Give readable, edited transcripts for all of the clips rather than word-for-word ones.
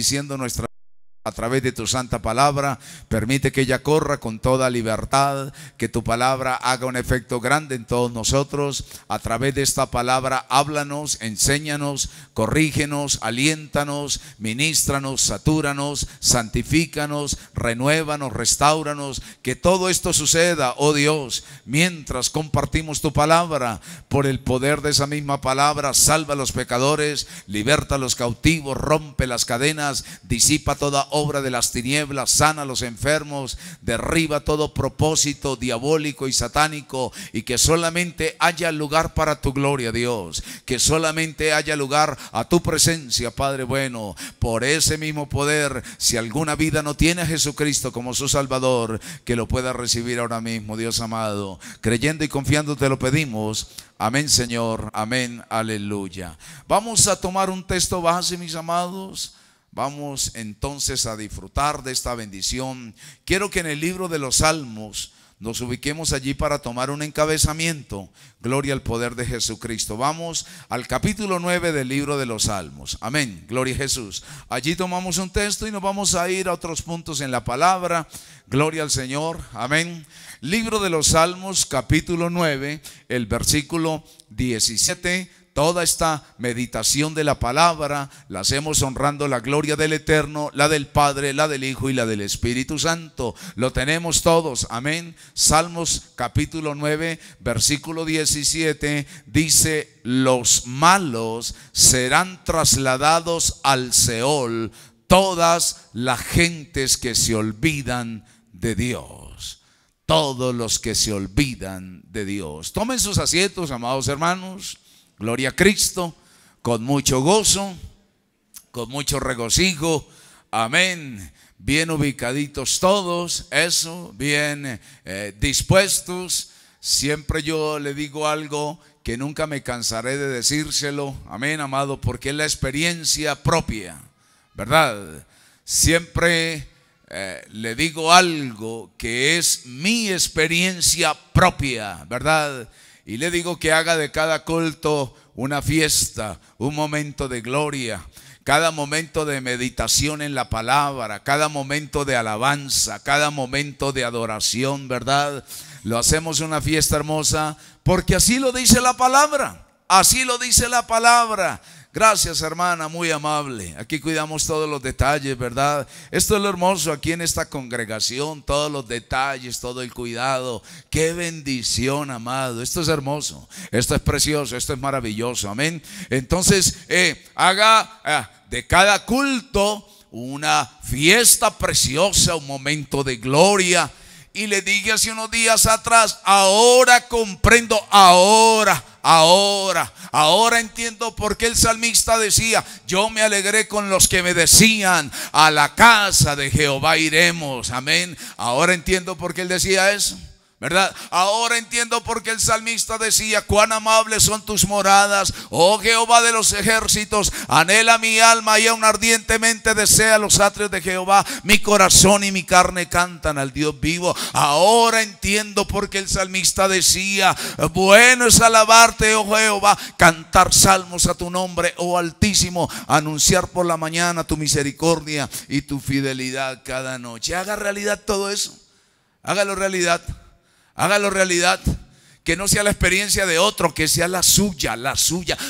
Diciendo a través de tu santa palabra, permite que ella corra con toda libertad, que tu palabra haga un efecto grande en todos nosotros. A través de esta palabra háblanos, enséñanos, corrígenos, aliéntanos, ministranos, satúranos, santifícanos, renuévanos, restauranos. Que todo esto suceda, oh Dios, mientras compartimos tu palabra. Por el poder de esa misma palabra, salva a los pecadores, liberta a los cautivos, rompe las cadenas, disipa toda obra de las tinieblas, sana a los enfermos, derriba todo propósito diabólico y satánico, y que solamente haya lugar para tu gloria, Dios, que solamente haya lugar a tu presencia, Padre bueno. Por ese mismo poder, si alguna vida no tiene a Jesucristo como su Salvador, que lo pueda recibir ahora mismo, Dios amado. Creyendo y confiando te lo pedimos. Amén, Señor. Amén. Aleluya. Vamos a tomar un texto base, mis amados. Vamos entonces a disfrutar de esta bendición. Quiero que en el libro de los Salmos nos ubiquemos allí para tomar un encabezamiento. Gloria al poder de Jesucristo. Vamos al capítulo 9 del libro de los Salmos. Amén, gloria a Jesús. Allí tomamos un texto y nos vamos a ir a otros puntos en la palabra. Gloria al Señor, amén. Libro de los Salmos, capítulo 9, el versículo 17. Toda esta meditación de la palabra la hacemos honrando la gloria del Eterno, la del Padre, la del Hijo y la del Espíritu Santo. Lo tenemos todos, amén. Salmos capítulo 9, versículo 17, dice: los malos serán trasladados al Seol, todas las gentes que se olvidan de Dios. Todos los que se olvidan de Dios. Tomen sus asientos, amados hermanos. Gloria a Cristo, con mucho gozo, con mucho regocijo, amén. Bien ubicaditos todos, eso, bien dispuestos. Siempre yo le digo algo que nunca me cansaré de decírselo, amén, amado, porque es la experiencia propia, ¿verdad? Siempre le digo algo que es mi experiencia propia, ¿verdad? Y le digo que haga de cada culto una fiesta, un momento de gloria, cada momento de meditación en la palabra, cada momento de alabanza, cada momento de adoración, ¿verdad? Lo hacemos una fiesta hermosa porque así lo dice la palabra, así lo dice la palabra. Gracias, hermana, muy amable. Aquí cuidamos todos los detalles, ¿verdad? Esto es lo hermoso aquí en esta congregación, todos los detalles, todo el cuidado. Qué bendición, amado. Esto es hermoso, esto es precioso, esto es maravilloso, amén. Entonces, haga de cada culto una fiesta preciosa, un momento de gloria. Y le dije hace unos días atrás: ahora comprendo, ahora entiendo por qué el salmista decía: yo me alegré con los que me decían, a la casa de Jehová iremos. Amén. Ahora entiendo por qué él decía eso, ¿verdad? Ahora entiendo por qué el salmista decía: cuán amables son tus moradas, oh Jehová de los ejércitos. Anhela mi alma y aún ardientemente desea los atrios de Jehová. Mi corazón y mi carne cantan al Dios vivo. Ahora entiendo por qué el salmista decía: bueno es alabarte, oh Jehová, cantar salmos a tu nombre, oh Altísimo, anunciar por la mañana tu misericordia y tu fidelidad cada noche. Haga realidad todo eso, hágalo realidad. Hágalo realidad, que no sea la experiencia de otro, que sea la suya,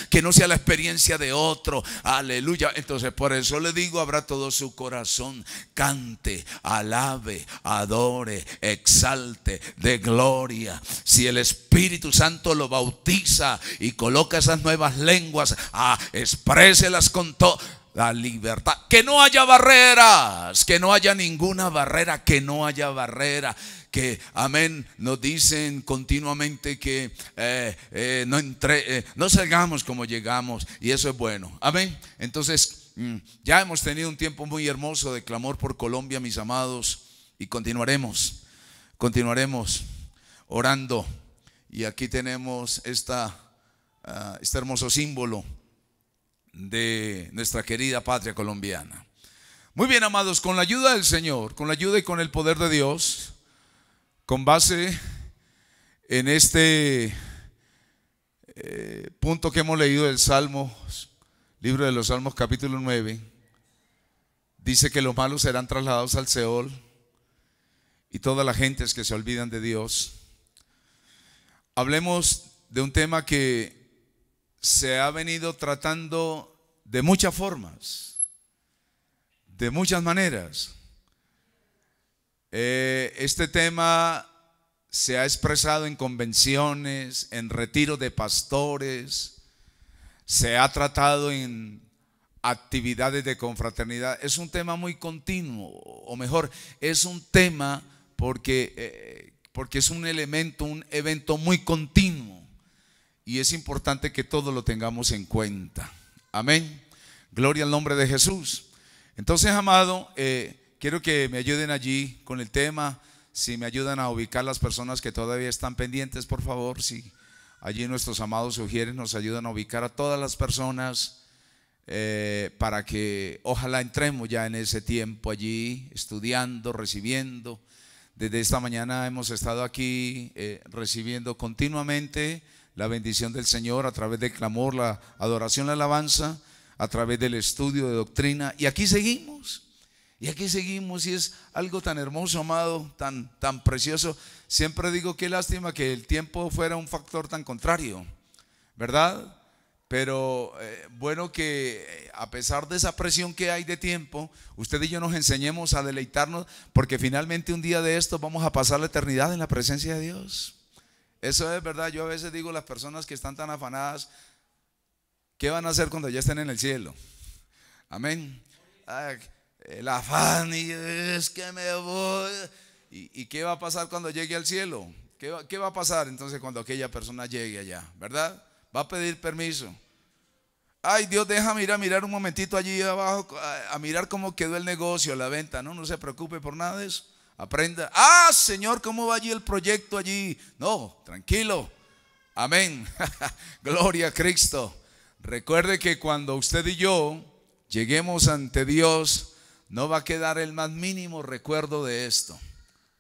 que no sea la experiencia de otro. Aleluya. Entonces, por eso le digo, habrá todo su corazón, cante, alabe, adore, exalte de gloria. Si el Espíritu Santo lo bautiza y coloca esas nuevas lenguas, expréselas con todo. La libertad, que no haya barreras, que no haya ninguna barrera, que no haya barrera. Que amén, nos dicen continuamente que no salgamos como llegamos, y eso es bueno, amén. Entonces ya hemos tenido un tiempo muy hermoso de clamor por Colombia, mis amados, y continuaremos orando. Y aquí tenemos este hermoso símbolo de nuestra querida patria colombiana. Muy bien, amados, con la ayuda del Señor, con la ayuda y con el poder de Dios, con base en este punto que hemos leído del Salmos, libro de los Salmos capítulo 9, Dice que los malos serán trasladados al Seol y todas las gentes que se olvidan de Dios. Hablemos de un tema que se ha venido tratando de muchas formas, de muchas maneras. Este tema se ha expresado en convenciones, en retiros de pastores, se ha tratado en actividades de confraternidad. Es un tema muy continuo, o mejor, es un tema porque es un elemento, un evento muy continuo, y es importante que todos lo tengamos en cuenta. Amén, gloria al nombre de Jesús. Entonces, amado, quiero que me ayuden allí con el tema. Si me ayudan a ubicar las personas que todavía están pendientes, por favor. Si allí nuestros amados sugieres nos ayudan a ubicar a todas las personas, para que ojalá entremos ya en ese tiempo allí, estudiando, recibiendo. Desde esta mañana hemos estado aquí recibiendo continuamente la bendición del Señor a través del clamor, la adoración, la alabanza, a través del estudio de doctrina. Y aquí seguimos. Y es algo tan hermoso, amado, tan precioso. Siempre digo, qué lástima que el tiempo fuera un factor tan contrario, ¿verdad? Pero bueno, que a pesar de esa presión que hay de tiempo, usted y yo nos enseñemos a deleitarnos, porque finalmente un día de estos vamos a pasar la eternidad en la presencia de Dios. Eso es verdad. Yo a veces digo, las personas que están tan afanadas, ¿qué van a hacer cuando ya estén en el cielo? Amén. Ay, el afán, y es que me voy. ¿Y qué va a pasar cuando llegue al cielo? ¿Qué va a pasar entonces cuando aquella persona llegue allá? ¿Verdad? Va a pedir permiso. Ay, Dios, déjame ir a mirar un momentito allí abajo, a mirar cómo quedó el negocio, la venta. No, no se preocupe por nada de eso. Aprenda. Ah, Señor, ¿cómo va allí el proyecto allí? No, tranquilo. Amén. Gloria a Cristo. Recuerde que cuando usted y yo lleguemos ante Dios, no va a quedar el más mínimo recuerdo de esto.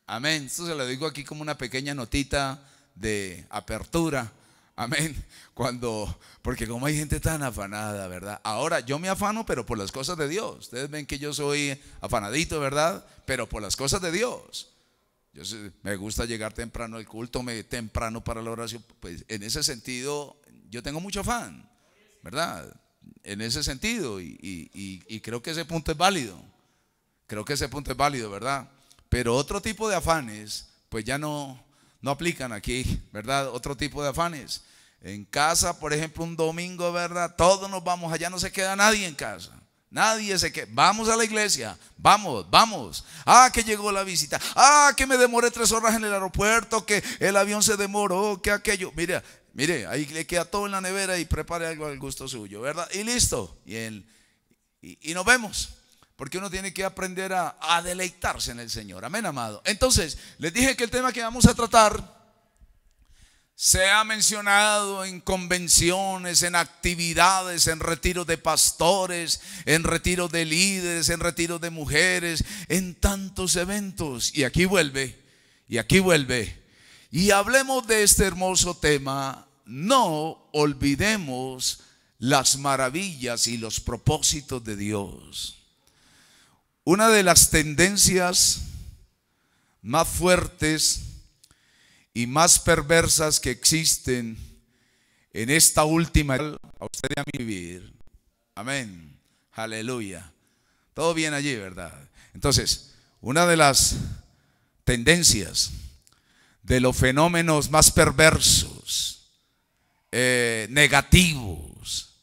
Amén. Esto se lo digo aquí como una pequeña notita de apertura. Amén. Porque como hay gente tan afanada, ¿verdad? Ahora yo me afano, pero por las cosas de Dios. Ustedes ven que yo soy afanadito, ¿verdad? Pero por las cosas de Dios. Me gusta llegar temprano al culto, temprano para la oración. Pues en ese sentido yo tengo mucho afán, ¿verdad? En ese sentido, y creo que ese punto es válido. Creo que ese punto es válido, ¿verdad? Pero otro tipo de afanes pues ya no aplican aquí, ¿verdad? Otro tipo de afanes. En casa, por ejemplo, un domingo, ¿verdad? Todos nos vamos allá, no se queda nadie en casa. Nadie se queda. Vamos a la iglesia, vamos. Ah, que llegó la visita. Ah, que me demoré 3 horas en el aeropuerto, que el avión se demoró, que aquello. Mire, ahí le queda todo en la nevera y prepare algo al gusto suyo, ¿verdad? Y listo. Y nos vemos. Porque uno tiene que aprender a deleitarse en el Señor. Amén, amado. Entonces, les dije que el tema que vamos a tratar se ha mencionado en convenciones, en actividades, en retiros de pastores, en retiros de líderes, en retiros de mujeres, en tantos eventos. Y aquí vuelve, Y hablemos de este hermoso tema. No olvidemos las maravillas y los propósitos de Dios. Una de las tendencias más fuertes y más perversas que existen en esta última edad, a usted y a mí vivir. Amén, aleluya. Todo bien allí, ¿verdad? Entonces, una de las tendencias, de los fenómenos más perversos, negativos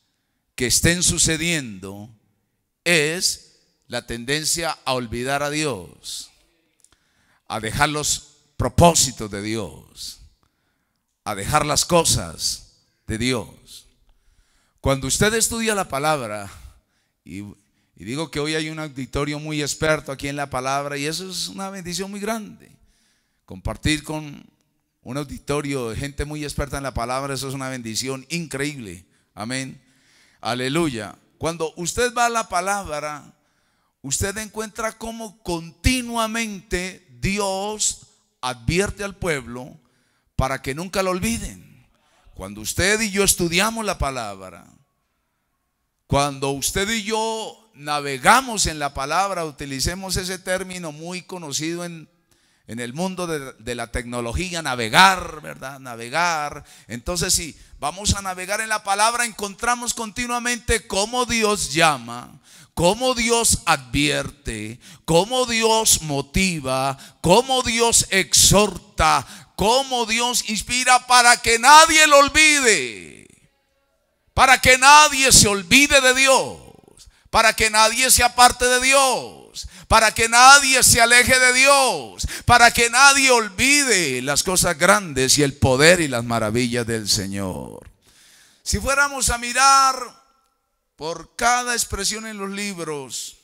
que estén sucediendo, es la tendencia a olvidar a Dios, a dejar los propósitos de Dios, a dejar las cosas de Dios. Cuando usted estudia la palabra, y digo que hoy hay un auditorio muy experto aquí en la palabra, y eso es una bendición muy grande. Compartir con un auditorio de gente muy experta en la palabra, eso es una bendición increíble. Amén, aleluya. Cuando usted va a la palabra, usted encuentra cómo continuamente Dios advierte al pueblo para que nunca lo olviden. Cuando usted y yo estudiamos la palabra, cuando usted y yo navegamos en la palabra, utilicemos ese término muy conocido en el mundo de la tecnología, navegar, ¿verdad? Navegar. Entonces, si vamos a navegar en la palabra, encontramos continuamente cómo Dios llama, cómo Dios advierte, cómo Dios motiva, cómo Dios exhorta, cómo Dios inspira para que nadie lo olvide, para que nadie se olvide de Dios, para que nadie se aparte de Dios, para que nadie se aleje de Dios, para que nadie olvide las cosas grandes y el poder y las maravillas del Señor. Si fuéramos a mirar por cada expresión en los libros,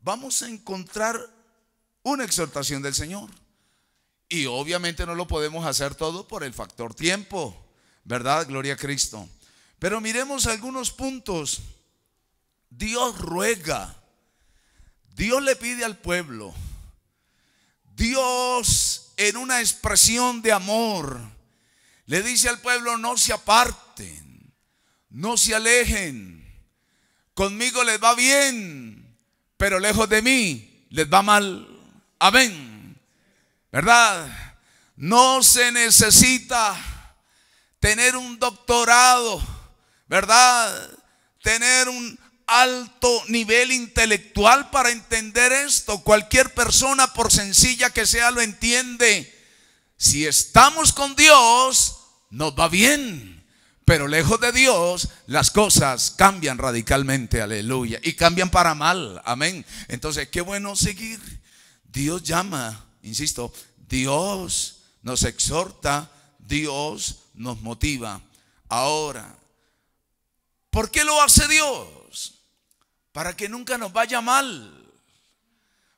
vamos a encontrar una exhortación del Señor. Y obviamente no lo podemos hacer todo por el factor tiempo, ¿verdad? Gloria a Cristo. Pero miremos algunos puntos. Dios ruega, Dios le pide al pueblo, Dios en una expresión de amor le dice al pueblo: no se aparten, no se alejen, conmigo les va bien, pero lejos de mí les va mal. Amén, ¿verdad? No se necesita tener un doctorado, ¿verdad? Tener un alto nivel intelectual para entender esto. Cualquier persona, por sencilla que sea, lo entiende. Si estamos con Dios, nos va bien, pero lejos de Dios las cosas cambian radicalmente. Aleluya. Y cambian para mal. Amén. Entonces, qué bueno seguir. Dios llama, insisto, Dios nos exhorta, Dios nos motiva. Ahora, ¿por qué lo hace Dios? Para que nunca nos vaya mal,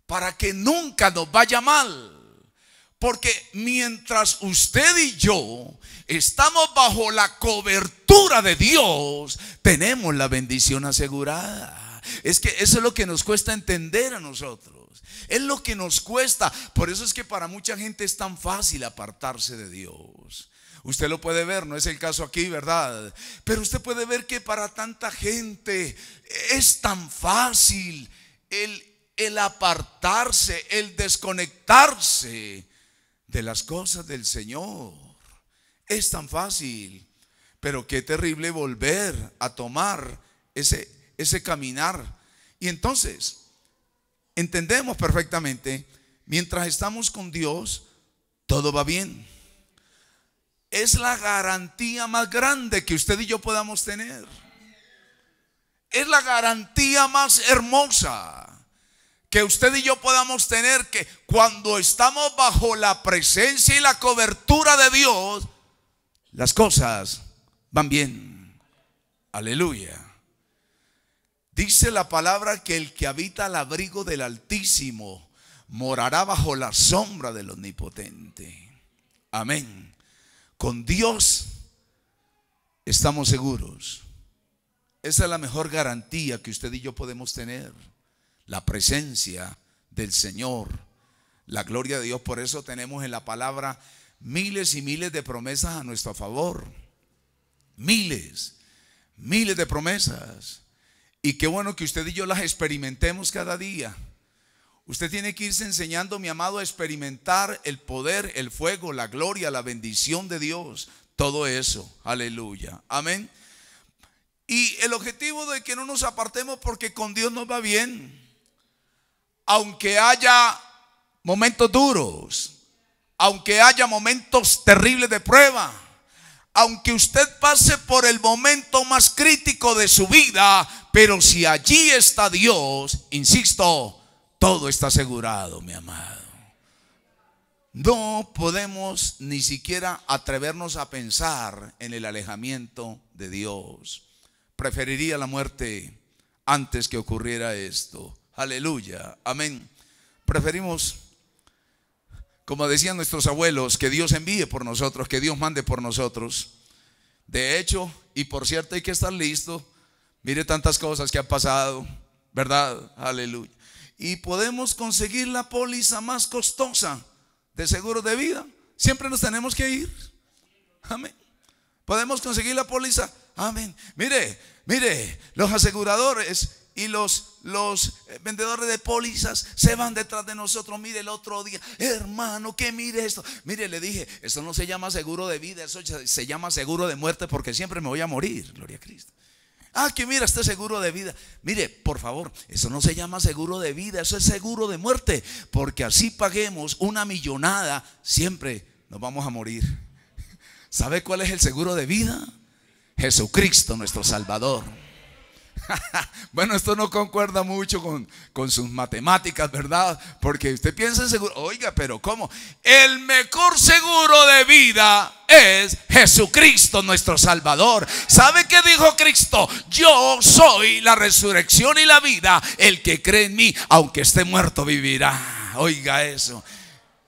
para que nunca nos vaya mal. Porque mientras usted y yo estamos bajo la cobertura de Dios, tenemos la bendición asegurada. Es que eso es lo que nos cuesta entender a nosotros, es lo que nos cuesta. Por eso es que para mucha gente es tan fácil apartarse de Dios. Usted lo puede ver, no es el caso aquí, ¿verdad? Pero usted puede ver que para tanta gente es tan fácil el apartarse, el desconectarse de las cosas del Señor. Es tan fácil, pero qué terrible volver a tomar ese caminar. Y entonces, entendemos perfectamente, mientras estamos con Dios, todo va bien. Es la garantía más grande que usted y yo podamos tener. Es la garantía más hermosa que usted y yo podamos tener, que cuando estamos bajo la presencia y la cobertura de Dios, las cosas van bien. Aleluya. Dice la palabra que el que habita al abrigo del Altísimo morará bajo la sombra del Omnipotente. Amén. Con Dios estamos seguros. Esa es la mejor garantía que usted y yo podemos tener: la presencia del Señor, la gloria de Dios. Por eso tenemos en la palabra miles y miles de promesas a nuestro favor. Miles, miles de promesas. Y qué bueno que usted y yo las experimentemos cada día. Usted tiene que irse enseñando, mi amado, a experimentar el poder, el fuego, la gloria, la bendición de Dios. Todo eso. Aleluya. Amén. Y el objetivo de que no nos apartemos, porque con Dios nos va bien. Aunque haya momentos duros, aunque haya momentos terribles de prueba, aunque usted pase por el momento más crítico de su vida, pero si allí está Dios, insisto, todo está asegurado, mi amado. No podemos ni siquiera atrevernos a pensar en el alejamiento de Dios. Preferiría la muerte antes que ocurriera esto. Aleluya, amén. Preferimos, como decían nuestros abuelos, que Dios envíe por nosotros, que Dios mande por nosotros. De hecho, y por cierto, hay que estar listo. Mire tantas cosas que han pasado, ¿verdad? Aleluya. Y podemos conseguir la póliza más costosa de seguros de vida. Siempre nos tenemos que ir. Amén. Podemos conseguir la póliza. Amén. Mire, los aseguradores y los vendedores de pólizas se van detrás de nosotros. Mire, el otro día, hermano, que mire esto. Mire, le dije, esto no se llama seguro de vida, eso se llama seguro de muerte, porque siempre me voy a morir, gloria a Cristo. Ah, que mira, este seguro de vida. Mire, por favor, eso no se llama seguro de vida, eso es seguro de muerte, porque así paguemos una millonada, siempre nos vamos a morir. ¿Sabe cuál es el seguro de vida? Jesucristo, nuestro Salvador. Bueno, esto no concuerda mucho con sus matemáticas, ¿verdad? Porque usted piensa en seguro. Oiga, pero ¿cómo? El mejor seguro de vida es Jesucristo, nuestro Salvador. ¿Sabe qué dijo Cristo? Yo soy la resurrección y la vida. El que cree en mí, aunque esté muerto, vivirá. Oiga eso.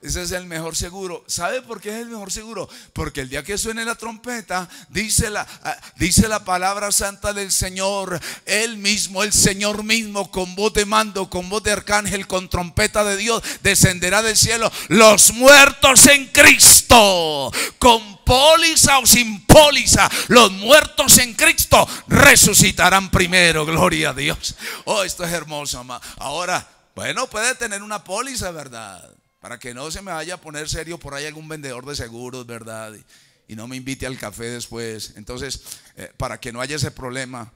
Ese es el mejor seguro. ¿Sabe por qué es el mejor seguro? Porque el día que suene la trompeta, dice la palabra santa del Señor, Él mismo, el Señor mismo, con voz de mando, con voz de arcángel, con trompeta de Dios, descenderá del cielo. Los muertos en Cristo, con póliza o sin póliza, los muertos en Cristo resucitarán primero. Gloria a Dios. Oh, esto es hermoso, amado. Ahora, bueno, puede tener una póliza, ¿verdad? Para que no se me vaya a poner serio por ahí algún vendedor de seguros, ¿verdad? Y no me invite al café después. Entonces, para que no haya ese problema,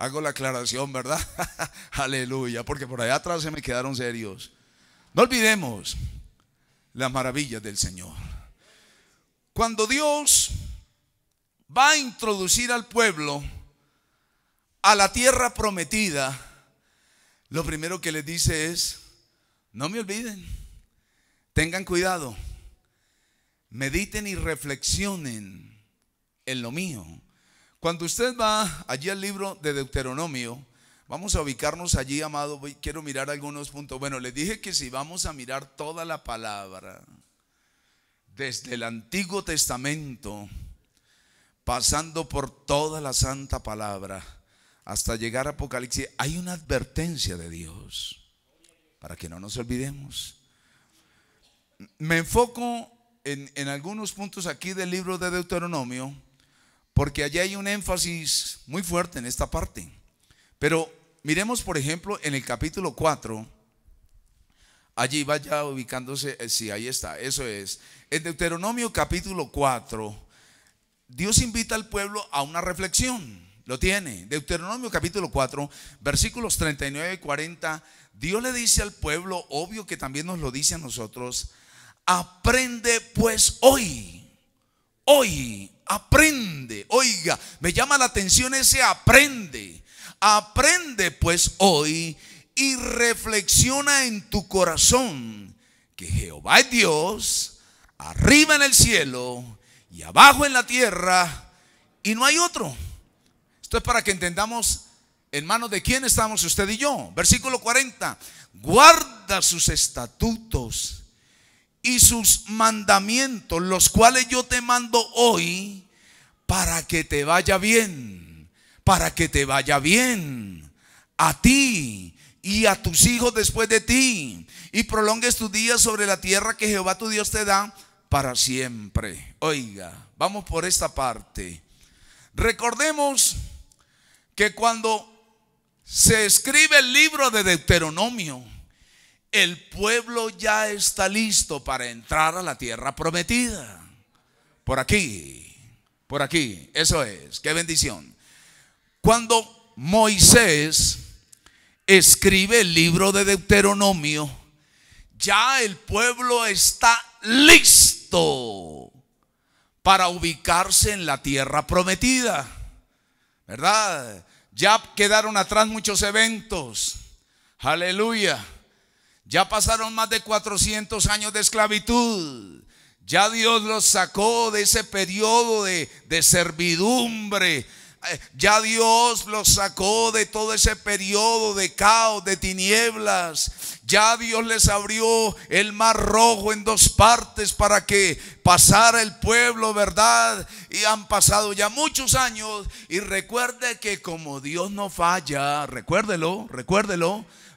hago la aclaración, ¿verdad? Aleluya, porque por allá atrás se me quedaron serios. No olvidemos las maravillas del Señor. Cuando Dios va a introducir al pueblo a la tierra prometida, lo primero que les dice es: no me olviden, tengan cuidado, mediten y reflexionen en lo mío. Cuando usted va allí al libro de Deuteronomio, vamos a ubicarnos allí, amado. Quiero mirar algunos puntos. Bueno, les dije que si vamos a mirar toda la palabra, desde el Antiguo Testamento, pasando por toda la santa palabra, hasta llegar a Apocalipsis, hay una advertencia de Dios, para que no nos olvidemos. Me enfoco en algunos puntos aquí del libro de Deuteronomio, porque allí hay un énfasis muy fuerte en esta parte. Pero miremos, por ejemplo, en el capítulo 4. Allí vaya ubicándose. Sí, ahí está, eso es. En Deuteronomio capítulo 4, Dios invita al pueblo a una reflexión. Lo tiene, Deuteronomio capítulo 4, versículos 39 y 40. Dios le dice al pueblo, obvio que también nos lo dice a nosotros: aprende pues hoy, aprende. Oiga, me llama la atención ese aprende. Aprende pues hoy y reflexiona en tu corazón que Jehová es Dios, arriba en el cielo y abajo en la tierra, y no hay otro. Esto es para que entendamos en manos de quién estamos usted y yo. Versículo 40. Guarda sus estatutos y sus mandamientos, los cuales yo te mando hoy, para que te vaya bien. Para que te vaya bien a ti y a tus hijos después de ti, y prolongues tus días sobre la tierra que Jehová tu Dios te da para siempre. Oiga, vamos por esta parte. Recordemos que cuando se escribe el libro de Deuteronomio, el pueblo ya está listo para entrar a la tierra prometida. Por aquí, eso es, qué bendición. Cuando Moisés escribe el libro de Deuteronomio, ya el pueblo está listo para ubicarse en la tierra prometida, ¿verdad? Ya quedaron atrás muchos eventos. Aleluya. Ya pasaron más de 400 años de esclavitud. Ya Dios los sacó de ese periodo de servidumbre. Ya Dios los sacó de todo ese periodo de caos, de tinieblas. Ya Dios les abrió el mar rojo en dos partes para que pasara el pueblo, ¿verdad? Y han pasado ya muchos años. Y recuerde que como Dios no falla, recuérdelo,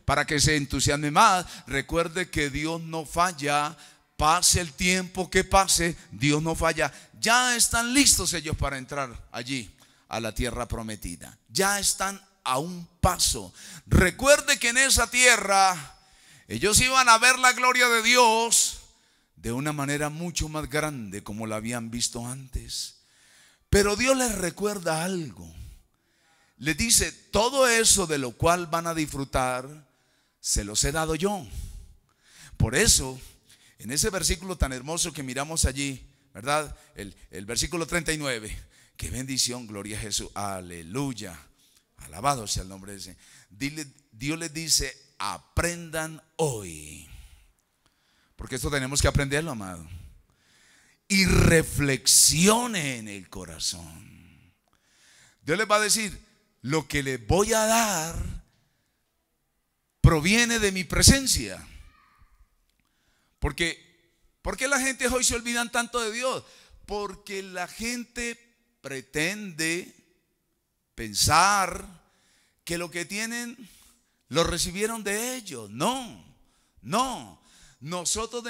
para que se entusiasme más. Recuerde que Dios no falla. Pase el tiempo que pase, Dios no falla. Ya están listos ellos para entrar allí a la tierra prometida. Ya están a un paso. Recuerde que en esa tierra ellos iban a ver la gloria de Dios de una manera mucho más grande como la habían visto antes. Pero Dios les recuerda algo. Les dice: todo eso de lo cual van a disfrutar, se los he dado yo. Por eso, en ese versículo tan hermoso que miramos allí, ¿verdad? El versículo 39. Qué bendición, gloria a Jesús, aleluya, alabado sea el nombre de ese. Dios les dice: aprendan hoy, porque esto tenemos que aprenderlo, amado, y reflexionen en el corazón. Dios les va a decir: lo que les voy a dar proviene de mi presencia. ¿Por qué la gente hoy se olvidan tanto de Dios? Porque la gente pretende pensar que lo que tienen lo recibieron de ellos. No, nosotros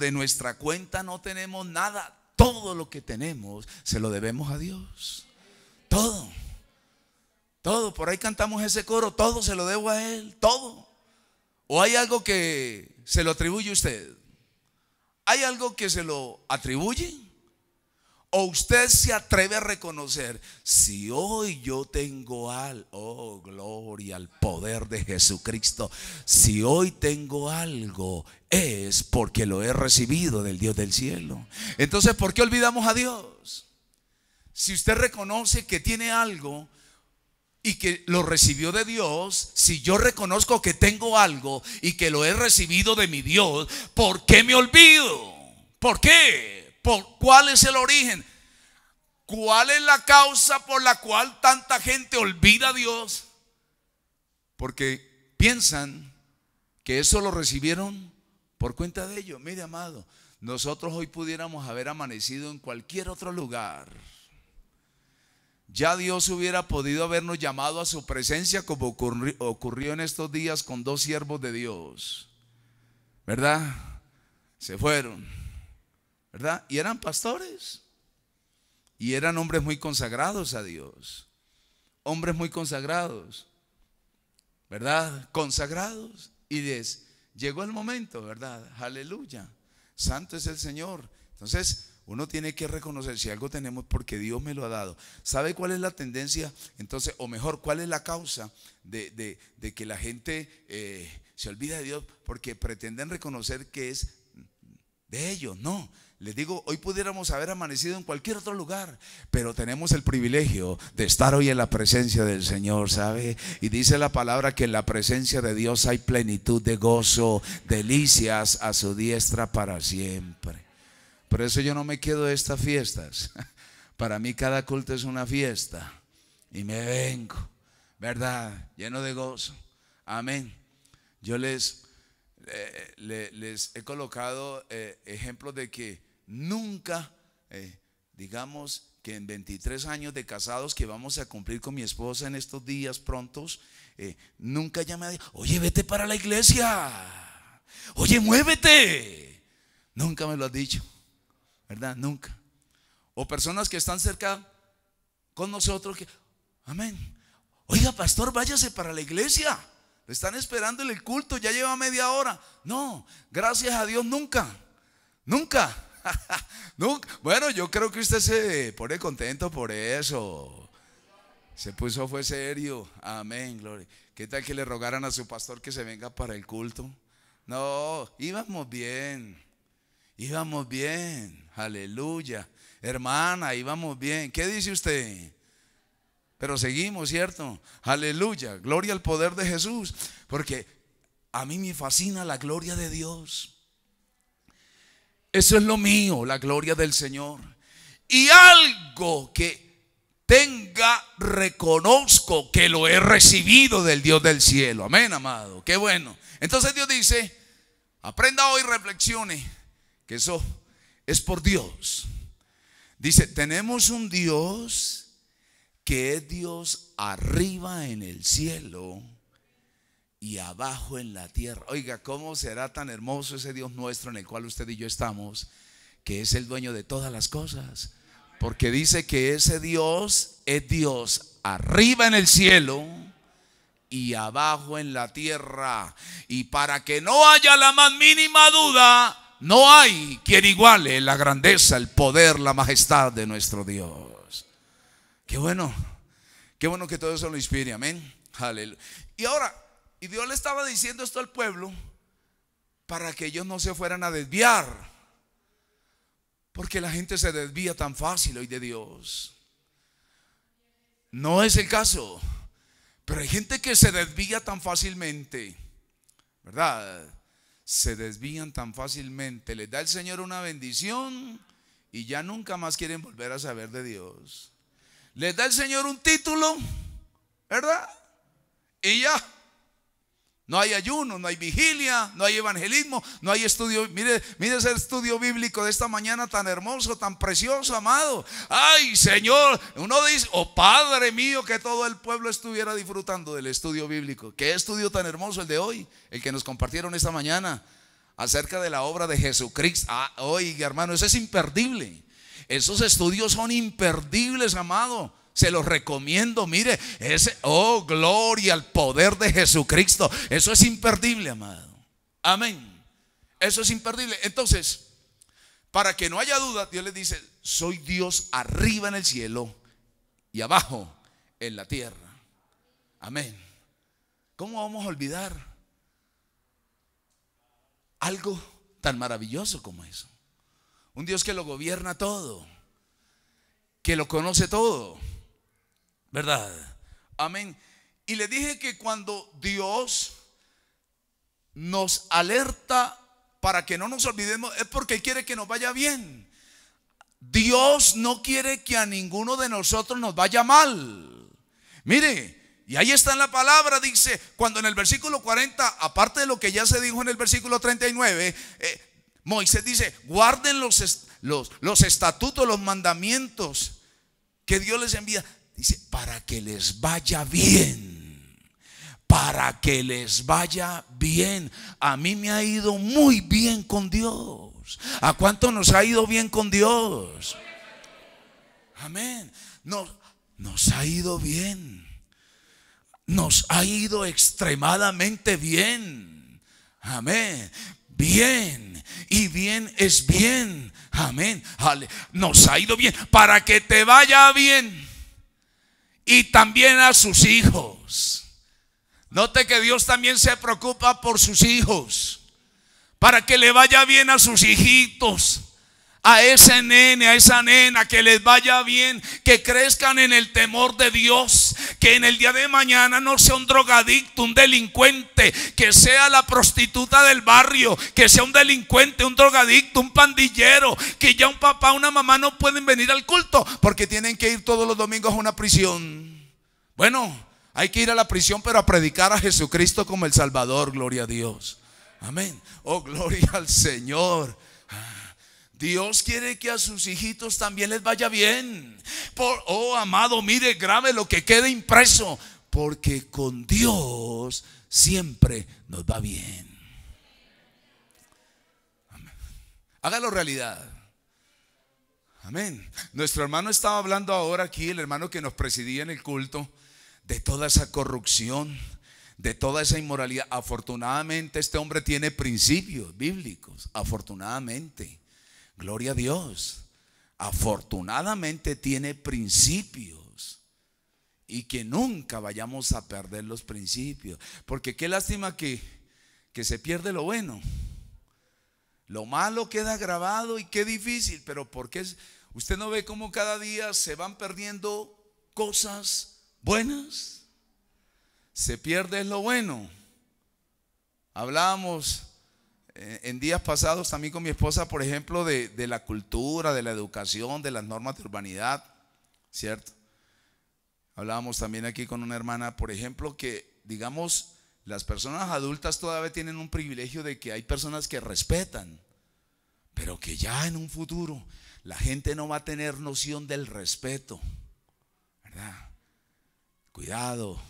de nuestra cuenta no tenemos nada. Todo lo que tenemos se lo debemos a Dios. Todo, por ahí cantamos ese coro: todo se lo debo a Él, todo. ¿O hay algo que se lo atribuye usted? ¿Hay algo que se lo atribuye? ¿O usted se atreve a reconocer: si hoy yo tengo algo, oh gloria al poder de Jesucristo, si hoy tengo algo es porque lo he recibido del Dios del cielo? Entonces, ¿por qué olvidamos a Dios? Si usted reconoce que tiene algo y que lo recibió de Dios, si yo reconozco que tengo algo y que lo he recibido de mi Dios, ¿por qué me olvido? ¿Por qué? ¿Cuál es el origen? ¿Cuál es la causa por la cual tanta gente olvida a Dios? Porque piensan que eso lo recibieron por cuenta de ellos. Mire, amado, nosotros hoy pudiéramos haber amanecido en cualquier otro lugar. Ya Dios hubiera podido habernos llamado a su presencia, como ocurrió en estos días con dos siervos de Dios, ¿verdad? Se fueron, ¿verdad? Y eran pastores y eran hombres muy consagrados a Dios. Hombres muy consagrados, ¿verdad? Consagrados. Y les llegó el momento, ¿verdad? Aleluya, santo es el Señor. Entonces, uno tiene que reconocer: si algo tenemos, porque Dios me lo ha dado. ¿Sabe cuál es la tendencia? Entonces, o mejor, ¿cuál es la causa de que la gente se olvida de Dios? Porque pretenden reconocer que es de ellos. No, les digo, hoy pudiéramos haber amanecido en cualquier otro lugar, pero tenemos el privilegio de estar hoy en la presencia del Señor, ¿sabe? Y dice la palabra que en la presencia de Dios hay plenitud de gozo, delicias a su diestra para siempre. Por eso yo no me quedo de estas fiestas. Para mí cada culto es una fiesta. Y me vengo, ¿verdad?, lleno de gozo. Amén. Yo les he colocado ejemplos de que nunca, digamos que en 23 años de casados que vamos a cumplir con mi esposa en estos días prontos, nunca ella me ha dicho: oye, vete para la iglesia, oye, muévete. Nunca me lo has dicho, ¿verdad? Nunca. O personas que están cerca con nosotros que, amén, oiga, pastor, váyase para la iglesia, le están esperando en el culto, ya lleva media hora. No, gracias a Dios, nunca. Nunca. Bueno, yo creo que usted se pone contento por eso. Se puso, fue serio. Amén, gloria. ¿Qué tal que le rogaran a su pastor que se venga para el culto? No, íbamos bien, aleluya, hermana, íbamos bien. ¿Qué dice usted? Pero seguimos, ¿cierto? Aleluya, gloria al poder de Jesús. Porque a mí me fascina la gloria de Dios. Eso es lo mío, la gloria del Señor. Y algo que tenga, reconozco que lo he recibido del Dios del cielo. Amén, amado, qué bueno. Entonces Dios dice: aprenda hoy, reflexione, que eso es por Dios. Dice: tenemos un Dios que es Dios arriba en el cielo y abajo en la tierra. Oiga, ¿cómo será tan hermoso ese Dios nuestro en el cual usted y yo estamos, que es el dueño de todas las cosas? Porque dice que ese Dios es Dios arriba en el cielo y abajo en la tierra. Y para que no haya la más mínima duda, no hay quien iguale la grandeza, el poder, la majestad de nuestro Dios. Qué bueno. Qué bueno que todo eso lo inspire, amén. Aleluya. Y ahora, y Dios le estaba diciendo esto al pueblo para que ellos no se fueran a desviar, porque la gente se desvía tan fácil hoy de Dios. No es el caso, pero hay gente que se desvía tan fácilmente, ¿verdad? Se desvían tan fácilmente. Les da el Señor una bendición y ya nunca más quieren volver a saber de Dios. Les da el Señor un título, ¿verdad? Y ya no hay ayuno, no hay vigilia, no hay evangelismo, no hay estudio. Mire, mire ese estudio bíblico de esta mañana tan hermoso, tan precioso, amado. Ay, Señor, uno dice, oh Padre mío, que todo el pueblo estuviera disfrutando del estudio bíblico. Qué estudio tan hermoso el de hoy, el que nos compartieron esta mañana acerca de la obra de Jesucristo. Ah, oiga, hermano, eso es imperdible. Esos estudios son imperdibles, amado. Se los recomiendo, mire, ese, oh, gloria al poder de Jesucristo. Eso es imperdible, amado. Amén. Eso es imperdible. Entonces, para que no haya duda, Dios les dice, soy Dios arriba en el cielo y abajo en la tierra. Amén. ¿Cómo vamos a olvidar algo tan maravilloso como eso? Un Dios que lo gobierna todo, que lo conoce todo, ¿verdad? Amén. Y le dije que cuando Dios nos alerta para que no nos olvidemos, es porque quiere que nos vaya bien. Dios no quiere que a ninguno de nosotros nos vaya mal. Mire, y ahí está en la palabra, dice, cuando en el versículo 40, aparte de lo que ya se dijo en el versículo 39, Moisés dice, guarden los estatutos, los mandamientos que Dios les envía. Dice, para que les vaya bien, para que les vaya bien. A mí me ha ido muy bien con Dios. ¿A cuánto nos ha ido bien con Dios? Amén. Nos ha ido bien. Nos ha ido extremadamente bien. Amén. Bien, y bien es bien. Amén. Nos ha ido bien. Para que te vaya bien. Y también a sus hijos. Note que Dios también se preocupa por sus hijos, para que le vaya bien a sus hijitos, a ese nene, a esa nena, que les vaya bien, que crezcan en el temor de Dios, que en el día de mañana no sea un drogadicto, un delincuente, que sea la prostituta del barrio, que sea un delincuente, un drogadicto, un pandillero, que ya un papá, una mamá no pueden venir al culto porque tienen que ir todos los domingos a una prisión. Bueno, hay que ir a la prisión, pero a predicar a Jesucristo como el Salvador, gloria a Dios. Amén. Oh, gloria al Señor. Dios quiere que a sus hijitos también les vaya bien. Oh, amado, mire, grabe lo que quede impreso, porque con Dios siempre nos va bien. Amén. Hágalo realidad. Amén. Nuestro hermano estaba hablando ahora aquí, el hermano que nos presidía en el culto, de toda esa corrupción, de toda esa inmoralidad. Afortunadamente este hombre tiene principios bíblicos. Afortunadamente, gloria a Dios, afortunadamente tiene principios, y que nunca vayamos a perder los principios, porque qué lástima que se pierde lo bueno. Lo malo queda grabado y qué difícil, pero porque usted no ve cómo cada día se van perdiendo cosas buenas. Se pierde lo bueno. Hablábamos en días pasados también con mi esposa, por ejemplo, de la cultura, de la educación, de las normas de urbanidad, ¿cierto? Hablábamos también aquí con una hermana, por ejemplo, que digamos las personas adultas todavía tienen un privilegio de que hay personas que respetan, pero que ya en un futuro la gente no va a tener noción del respeto, ¿verdad? Cuidado,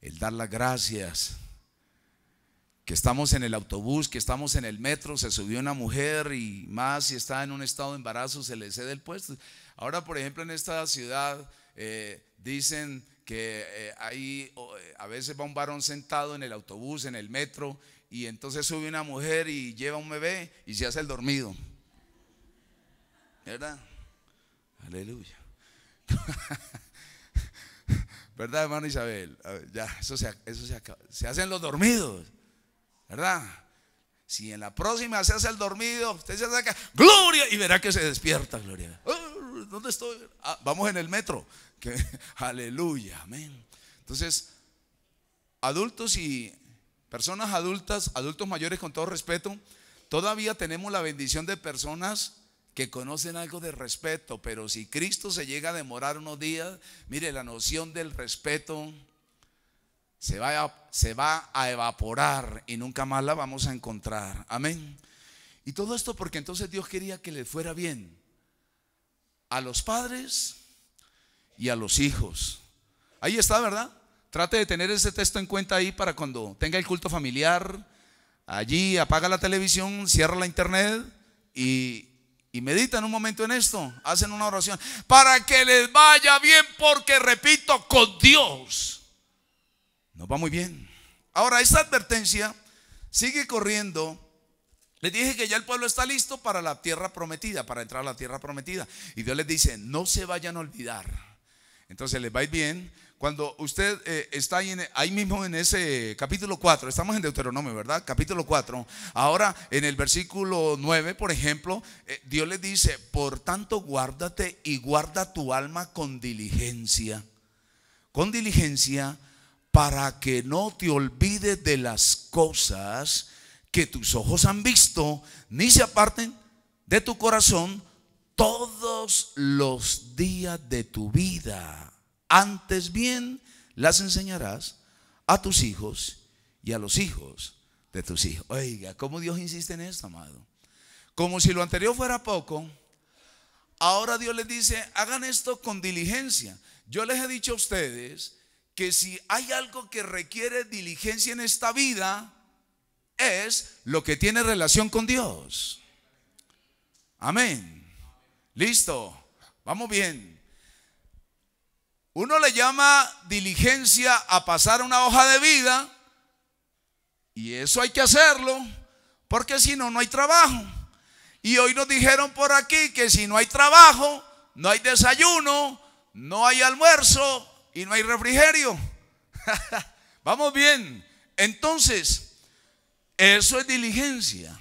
el dar las gracias. Que estamos en el autobús, que estamos en el metro, se subió una mujer, y más si está en un estado de embarazo se le cede el puesto. Ahora, por ejemplo, en esta ciudad dicen que a veces va un varón sentado en el autobús, en el metro, y entonces sube una mujer y lleva un bebé y se hace el dormido, ¿verdad? Aleluya. ¿Verdad, hermano Isabel? A ver, ya, eso se acaba. Se hacen los dormidos, ¿verdad? Si en la próxima se hace el dormido, usted se saca, gloria, y verá que se despierta, gloria. Oh, ¿dónde estoy? Ah, vamos en el metro. Que, aleluya, amén. Entonces, adultos y personas adultas, adultos mayores, con todo respeto, todavía tenemos la bendición de personas que conocen algo de respeto, pero si Cristo se llega a demorar unos días, mire, la noción del respeto se va a evaporar y nunca más la vamos a encontrar, amén. Y todo esto porque entonces Dios quería que le fuera bien a los padres y a los hijos. Ahí está, ¿verdad? Trate de tener ese texto en cuenta ahí para cuando tenga el culto familiar. Allí apaga la televisión, cierra la internet y meditan un momento en esto, hacen una oración para que les vaya bien, porque repito, con Dios nos va muy bien. Ahora, esta advertencia sigue corriendo. Les dije que ya el pueblo está listo para la tierra prometida, para entrar a la tierra prometida, y Dios les dice, no se vayan a olvidar. Entonces les va a ir bien. Cuando usted está ahí mismo en ese capítulo 4, estamos en Deuteronomio, ¿verdad? Capítulo 4, ahora en el versículo 9, por ejemplo, Dios les dice, por tanto guárdate y guarda tu alma con diligencia para que no te olvides de las cosas que tus ojos han visto, ni se aparten de tu corazón todos los días de tu vida. Antes bien las enseñarás a tus hijos y a los hijos de tus hijos. Oiga, cómo Dios insiste en esto, amado. Como si lo anterior fuera poco, ahora Dios les dice, hagan esto con diligencia. Yo les he dicho a ustedes que si hay algo que requiere diligencia en esta vida, es lo que tiene relación con Dios. Amén. Listo, vamos bien. Uno le llama diligencia a pasar una hoja de vida, y eso hay que hacerlo, porque si no, no hay trabajo. Y hoy nos dijeron por aquí que si no hay trabajo, no hay desayuno, no hay almuerzo y no hay refrigerio. Vamos bien. Entonces, eso es diligencia.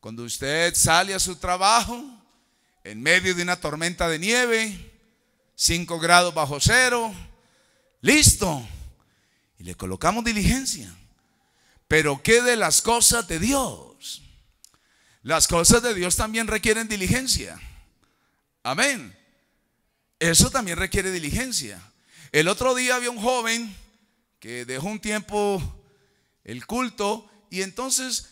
Cuando usted sale a su trabajo en medio de una tormenta de nieve, 5 grados bajo cero, listo, y le colocamos diligencia. Pero ¿qué de las cosas de Dios? Las cosas de Dios también requieren diligencia. Amén. Eso también requiere diligencia. El otro día había un joven que dejó un tiempo el culto, y entonces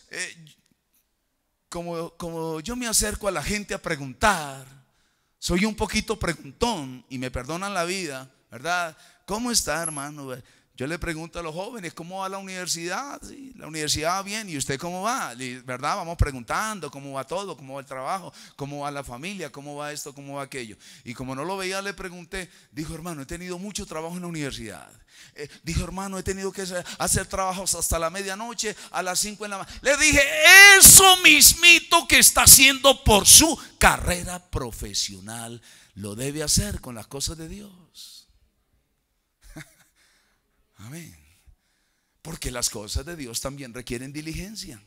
como yo me acerco a la gente a preguntar, soy un poquito preguntón, y me perdonan la vida, ¿verdad? ¿Cómo está, hermano? Yo le pregunto a los jóvenes, ¿cómo va la universidad? Sí, la universidad va bien, ¿y usted cómo va? ¿Verdad? Vamos preguntando, ¿cómo va todo? ¿Cómo va el trabajo? ¿Cómo va la familia? ¿Cómo va esto? ¿Cómo va aquello? Y como no lo veía, le pregunté. Dijo, hermano, he tenido mucho trabajo en la universidad. Dijo, hermano, he tenido que hacer trabajos hasta la medianoche, a las 5 en la mañana. Le dije, eso mismito que está haciendo por su carrera profesional, lo debe hacer con las cosas de Dios. Amén. Porque las cosas de Dios también requieren diligencia.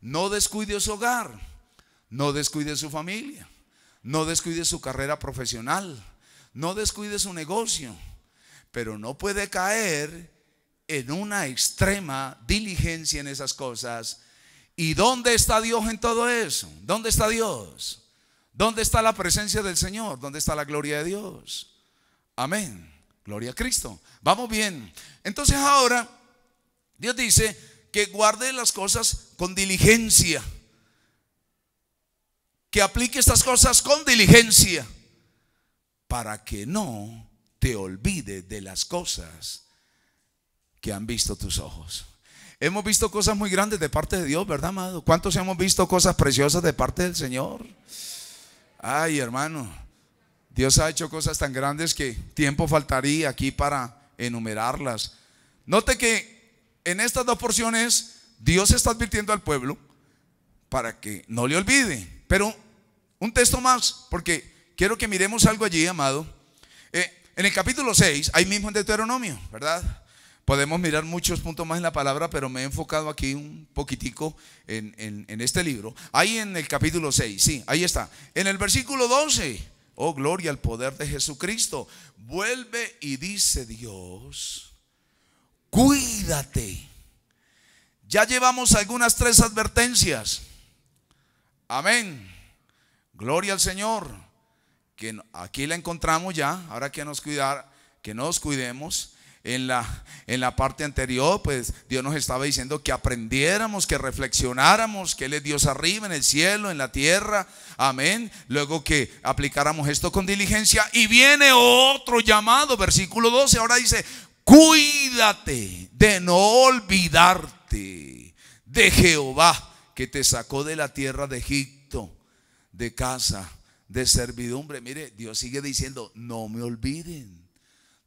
No descuide su hogar, no descuide su familia, no descuide su carrera profesional, no descuide su negocio, pero no puede caer en una extrema diligencia en esas cosas. ¿Y dónde está Dios en todo eso? ¿Dónde está Dios? ¿Dónde está la presencia del Señor? ¿Dónde está la gloria de Dios? Amén. Gloria a Cristo. Vamos bien. Entonces ahora Dios dice que guarde las cosas con diligencia, que aplique estas cosas con diligencia, para que no te olvides de las cosas que han visto tus ojos. Hemos visto cosas muy grandes de parte de Dios, ¿verdad, amado? ¿Cuántos hemos visto cosas preciosas de parte del Señor? Ay, hermano, Dios ha hecho cosas tan grandes que tiempo faltaría aquí para enumerarlas. Note que en estas dos porciones Dios está advirtiendo al pueblo para que no le olvide. Pero un texto más, porque quiero que miremos algo allí, amado. En el capítulo 6, ahí mismo en Deuteronomio, ¿verdad? Podemos mirar muchos puntos más en la palabra, pero me he enfocado aquí un poquitico en este libro. Ahí en el capítulo 6, sí, ahí está. En el versículo 12, oh gloria al poder de Jesucristo. Vuelve y dice Dios, cuídate. Ya llevamos algunas 3 advertencias. Amén. Gloria al Señor. Que aquí la encontramos ya. Ahora que nos cuidar, que nos cuidemos. En la parte anterior, pues Dios nos estaba diciendo que aprendiéramos, que reflexionáramos, que Él es Dios arriba, en el cielo, en la tierra, amén. Luego que aplicáramos esto con diligencia. Y viene otro llamado, versículo 12, ahora dice, cuídate de no olvidarte de Jehová, que te sacó de la tierra de Egipto, de casa de servidumbre. Mire, Dios sigue diciendo, no me olviden.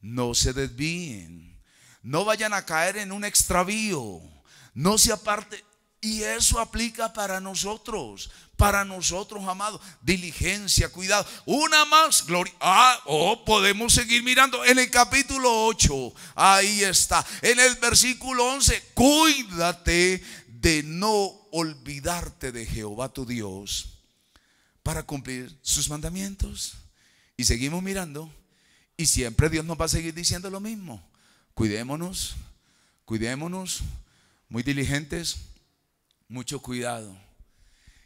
No se desvíen, no vayan a caer en un extravío, no se aparten. Y eso aplica para nosotros, amados. Diligencia, cuidado. Una más, gloria. Podemos seguir mirando. En el capítulo 8, ahí está. En el versículo 11, cuídate de no olvidarte de Jehová tu Dios para cumplir sus mandamientos. Y seguimos mirando. Y siempre Dios nos va a seguir diciendo lo mismo. Cuidémonos, cuidémonos, muy diligentes, mucho cuidado.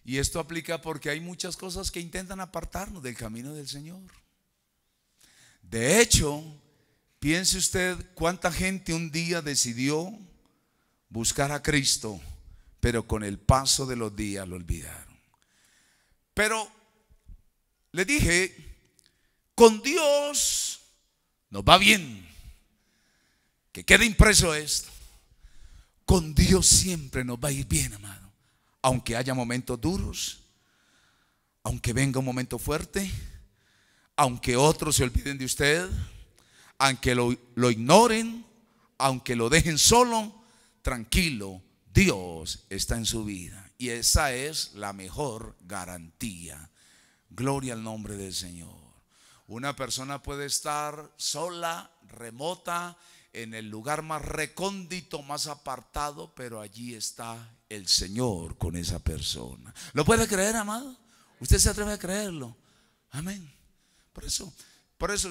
Y esto aplica porque hay muchas cosas que intentan apartarnos del camino del Señor. De hecho, piense usted cuánta gente un día decidió buscar a Cristo, pero con el paso de los días lo olvidaron. Pero le dije, con Dios nos va bien. Que quede impreso esto. Con Dios siempre nos va a ir bien, amado. Aunque haya momentos duros, aunque venga un momento fuerte, aunque otros se olviden de usted, aunque lo ignoren, aunque lo dejen solo, tranquilo, Dios está en su vida. Y esa es la mejor garantía. Gloria al nombre del Señor. Una persona puede estar sola, remota, en el lugar más recóndito, más apartado, pero allí está el Señor con esa persona. ¿Lo puede creer, amado? ¿Usted se atreve a creerlo? Amén. Por eso,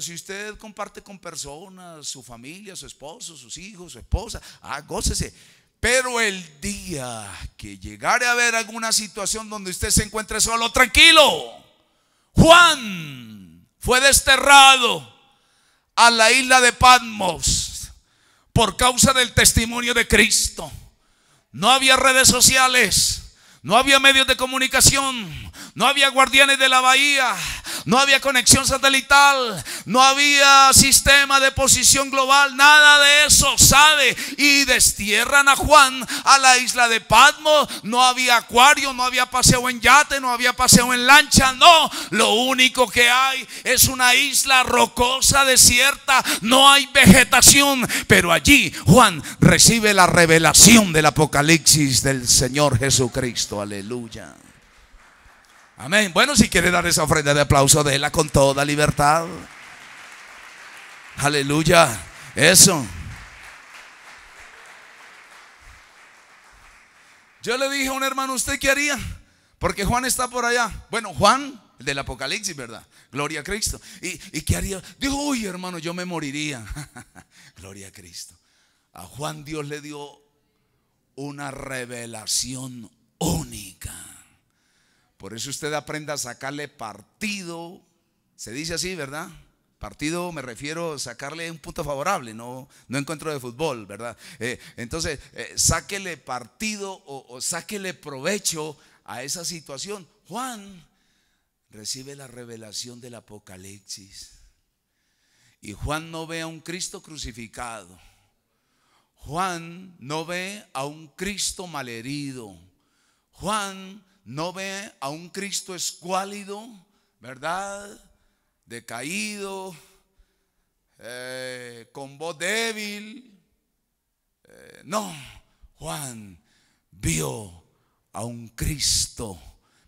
si usted comparte con personas, su familia, su esposo, sus hijos, su esposa, gócese. Pero el día que llegare a haber alguna situación donde usted se encuentre solo, tranquilo, Juan fue desterrado a la isla de Patmos por causa del testimonio de Cristo. No había redes sociales, no había medios de comunicación, no había guardianes de la bahía, no había conexión satelital, no había sistema de posición global, nada de eso, ¿sabe? Y destierran a Juan a la isla de Patmos. No había acuario, no había paseo en yate, no había paseo en lancha, no. Lo único que hay es una isla rocosa, desierta, no hay vegetación. Pero allí Juan recibe la revelación del Apocalipsis del Señor Jesucristo, aleluya. Amén. Bueno, si quiere dar esa ofrenda de aplauso, déla con toda libertad. Aleluya. Eso. Yo le dije a un hermano, ¿usted qué haría? Porque Juan está por allá. Bueno, Juan, el del Apocalipsis, ¿verdad? Gloria a Cristo. ¿Y qué haría? Dijo, uy, hermano, yo me moriría. Gloria a Cristo. A Juan Dios le dio una revelación única. Por eso usted aprenda a sacarle partido, se dice así, ¿verdad? Partido me refiero a sacarle un punto favorable, no encuentro de fútbol, ¿verdad? Entonces, sáquele partido o sáquele provecho a esa situación. Juan recibe la revelación del Apocalipsis y Juan no ve a un Cristo crucificado. Juan no ve a un Cristo malherido. Juan no ve a un Cristo escuálido, ¿verdad? decaído, con voz débil. No, Juan vio a un Cristo,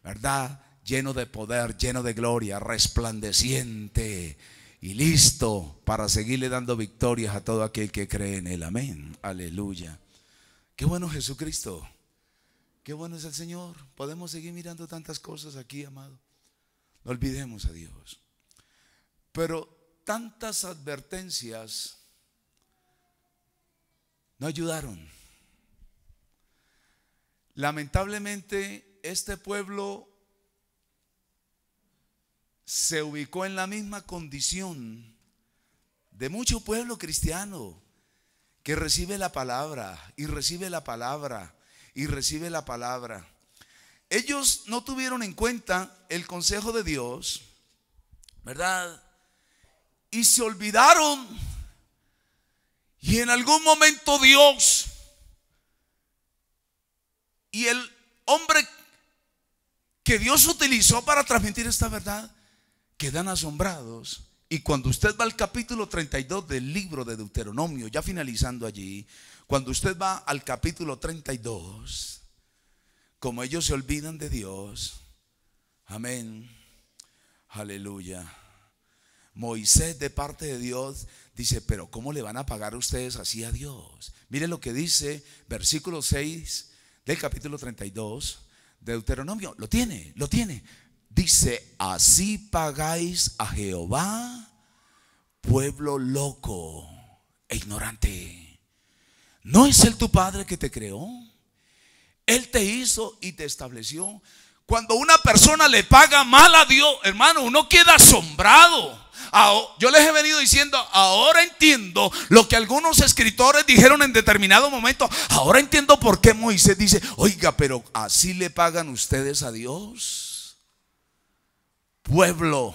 ¿verdad?, lleno de poder, lleno de gloria, resplandeciente y listo para seguirle dando victorias a todo aquel que cree en él. Amén, aleluya. Qué bueno Jesucristo, qué bueno es el Señor. Podemos seguir mirando tantas cosas aquí, amado. No olvidemos a Dios. Pero tantas advertencias no ayudaron. Lamentablemente este pueblo se ubicó en la misma condición de mucho pueblo cristiano que recibe la palabra y recibe la palabra y recibe la palabra. Ellos no tuvieron en cuenta el consejo de Dios, ¿verdad? Y se olvidaron, y en algún momento Dios y el hombre que Dios utilizó para transmitir esta verdad quedan asombrados. Y cuando usted va al capítulo 32 del libro de Deuteronomio, ya finalizando allí, cuando usted va al capítulo 32, como ellos se olvidan de Dios, amén, aleluya, Moisés de parte de Dios dice: pero ¿cómo le van a pagar ustedes así a Dios? Mire lo que dice versículo 6 del capítulo 32 de Deuteronomio. Lo tiene, lo tiene. Dice: así pagáis a Jehová, pueblo loco e ignorante. ¿No es él tu padre que te creó? Él te hizo y te estableció. Cuando una persona le paga mal a Dios, hermano, uno queda asombrado. Yo les he venido diciendo: ahora entiendo lo que algunos escritores dijeron en determinado momento. Ahora entiendo por qué Moisés dice: oiga, pero así le pagan ustedes a Dios, pueblo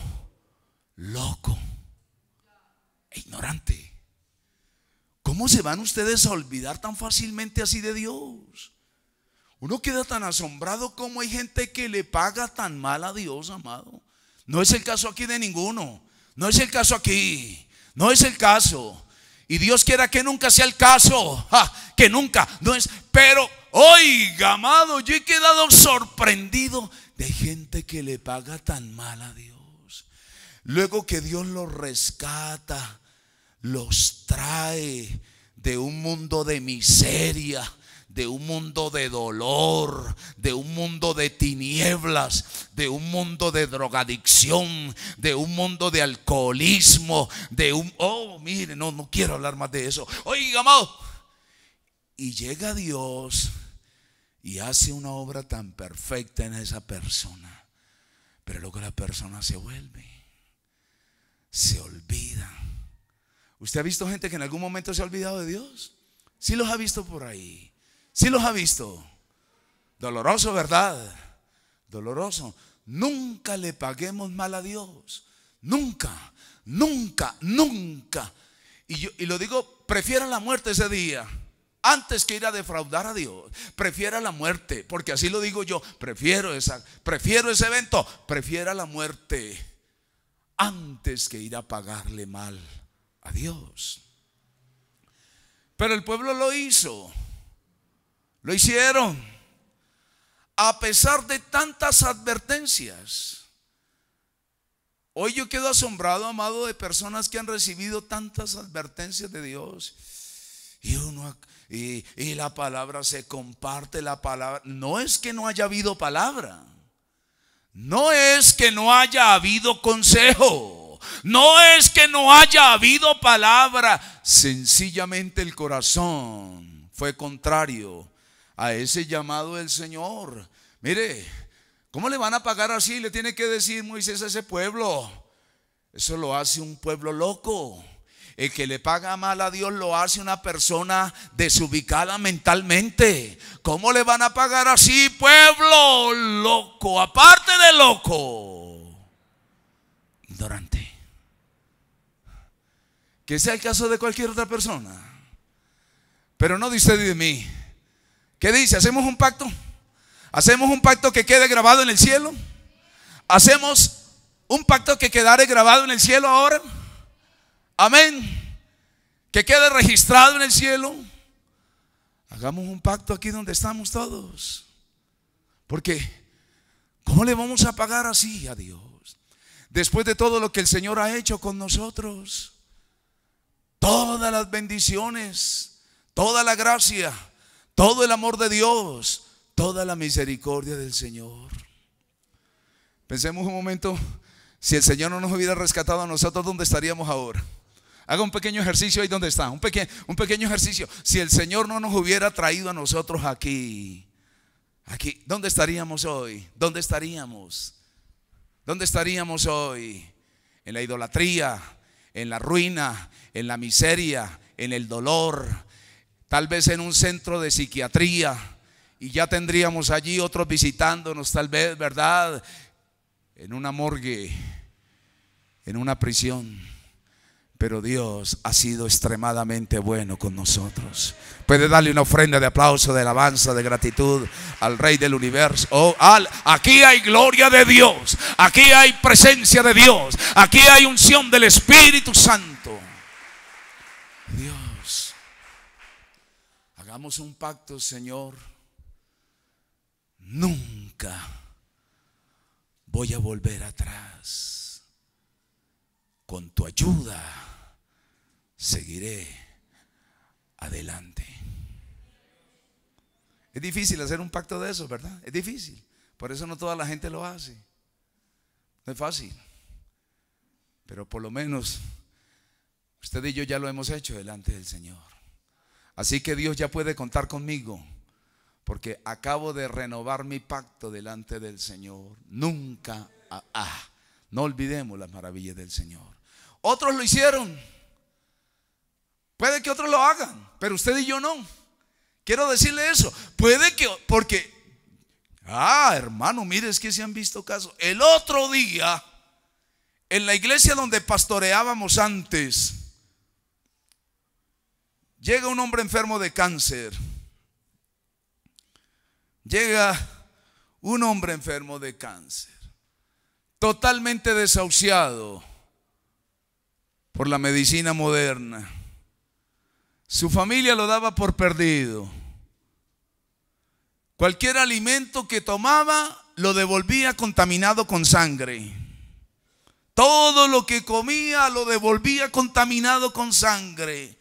loco e ignorante. ¿Cómo se van ustedes a olvidar tan fácilmente así de Dios? Uno queda tan asombrado como hay gente que le paga tan mal a Dios, amado. No es el caso aquí de ninguno. No es el caso aquí. No es el caso. Y Dios quiera que nunca sea el caso. ¡Ja! Que nunca. No es. Pero oiga, amado, yo he quedado sorprendido de gente que le paga tan mal a Dios. Luego que Dios los rescata, los trae de un mundo de miseria, de un mundo de dolor, de un mundo de tinieblas, de un mundo de drogadicción, de un mundo de alcoholismo, de un... oh, mire, no quiero hablar más de eso. Oiga, amado. Y llega Dios y hace una obra tan perfecta en esa persona, pero luego la persona se vuelve, se olvida. ¿Usted ha visto gente que en algún momento se ha olvidado de Dios? Sí los ha visto por ahí, sí los ha visto. Doloroso, ¿verdad? Doloroso. Nunca le paguemos mal a Dios. Nunca, nunca, nunca. Y lo digo, prefiero la muerte ese día antes que ir a defraudar a Dios. Prefiera la muerte, porque así lo digo yo. Prefiero ese evento. Prefiera la muerte antes que ir a pagarle mal a Dios. Pero el pueblo lo hizo. Lo hicieron. A pesar de tantas advertencias. Hoy yo quedo asombrado, amado, de personas que han recibido tantas advertencias de Dios. Y la palabra se comparte, la palabra. No es que no haya habido palabra, no es que no haya habido consejo, no es que no haya habido palabra. Sencillamente el corazón fue contrario a ese llamado del Señor. Mire, ¿cómo le van a pagar así? Le tiene que decir Moisés a ese pueblo. Eso lo hace un pueblo loco. El que le paga mal a Dios lo hace una persona desubicada mentalmente. ¿Cómo le van a pagar así, pueblo loco? Aparte de loco, ignorante. Que sea el caso de cualquier otra persona, pero no de usted y de mí. ¿Qué dice? ¿Hacemos un pacto? ¿Hacemos un pacto que quede grabado en el cielo? ¿Hacemos Un pacto que quedare grabado en el cielo ahora. Amén. Que quede registrado en el cielo. Hagamos un pacto aquí donde estamos todos. Porque ¿cómo le vamos a pagar así a Dios? Después de todo lo que el Señor ha hecho con nosotros, todas las bendiciones, toda la gracia, todo el amor de Dios, toda la misericordia del Señor. Pensemos un momento, si el Señor no nos hubiera rescatado a nosotros, ¿dónde estaríamos ahora? Haga un pequeño ejercicio ahí donde está, un pequeño ejercicio. Si el Señor no nos hubiera traído a nosotros aquí, ¿dónde estaríamos hoy? ¿Dónde estaríamos? ¿Dónde estaríamos hoy? En la idolatría, en la ruina, en la miseria, en el dolor, tal vez en un centro de psiquiatría, y ya tendríamos allí otros visitándonos tal vez, ¿verdad? En una morgue, en una prisión. Pero Dios ha sido extremadamente bueno con nosotros. Puede darle una ofrenda de aplauso, de alabanza, de gratitud al Rey del Universo. Aquí hay gloria de Dios. Aquí hay presencia de Dios. Aquí hay unción del Espíritu Santo. Dios, hagamos un pacto, Señor. Nunca voy a volver atrás. Con tu ayuda seguiré adelante. Es difícil hacer un pacto de esos, ¿verdad? Es difícil. Por eso no toda la gente lo hace. No es fácil. Pero por lo menos usted y yo ya lo hemos hecho delante del Señor. Así que Dios ya puede contar conmigo, porque acabo de renovar mi pacto delante del Señor. Nunca. No olvidemos las maravillas del Señor. Otros lo hicieron. Puede que otros lo hagan, pero usted y yo no. Quiero decirle eso. Puede que, porque, hermano, mire, es que se han visto casos. El otro día, en la iglesia donde pastoreábamos antes, llega un hombre enfermo de cáncer. Totalmente desahuciado por la medicina moderna. Su familia lo daba por perdido. Cualquier alimento que tomaba lo devolvía contaminado con sangre. Todo lo que comía lo devolvía contaminado con sangre.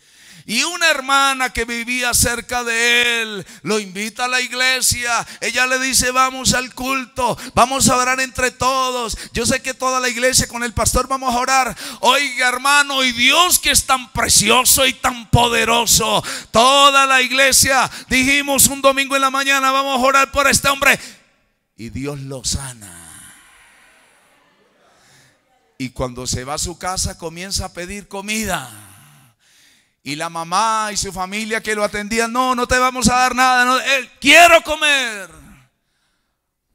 Y una hermana que vivía cerca de él lo invita a la iglesia. Ella le dice: vamos al culto, vamos a orar entre todos. Yo sé que toda la iglesia con el pastor vamos a orar. Oiga, hermano, y Dios, que es tan precioso y tan poderoso, toda la iglesia dijimos un domingo en la mañana: vamos a orar por este hombre. Y Dios lo sana. Y cuando se va a su casa comienza a pedir comida. Y la mamá y su familia que lo atendían: no te vamos a dar nada, quiero comer.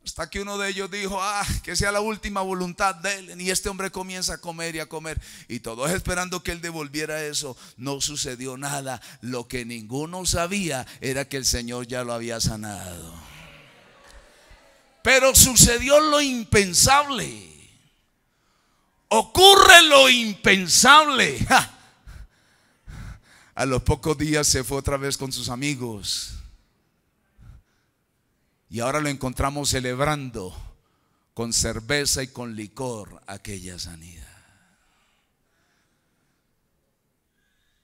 Hasta que uno de ellos dijo: que sea la última voluntad de él. Y este hombre comienza a comer y a comer. Y todos esperando que él devolviera eso. No sucedió nada. Lo que ninguno sabía era que el Señor ya lo había sanado. Pero sucedió lo impensable. Ocurre lo impensable. A los pocos días se fue otra vez con sus amigos. Y ahora lo encontramos celebrando con cerveza y con licor aquella sanidad.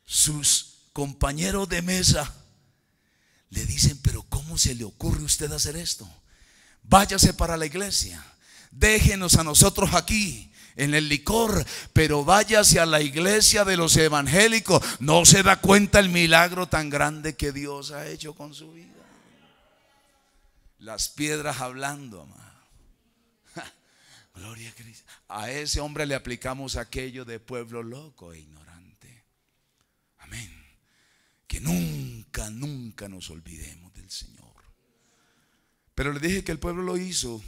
Sus compañeros de mesa le dicen: pero ¿cómo se le ocurre a usted hacer esto? Váyase para la iglesia. Déjenos a nosotros aquí en el licor, pero váyase a la iglesia de los evangélicos. No se da cuenta el milagro tan grande que Dios ha hecho con su vida. Las piedras hablando, amado. Gloria a Cristo. A ese hombre le aplicamos aquello de pueblo loco e ignorante. Amén. Que nunca, nunca nos olvidemos del Señor. Pero le dije que el pueblo lo hizo.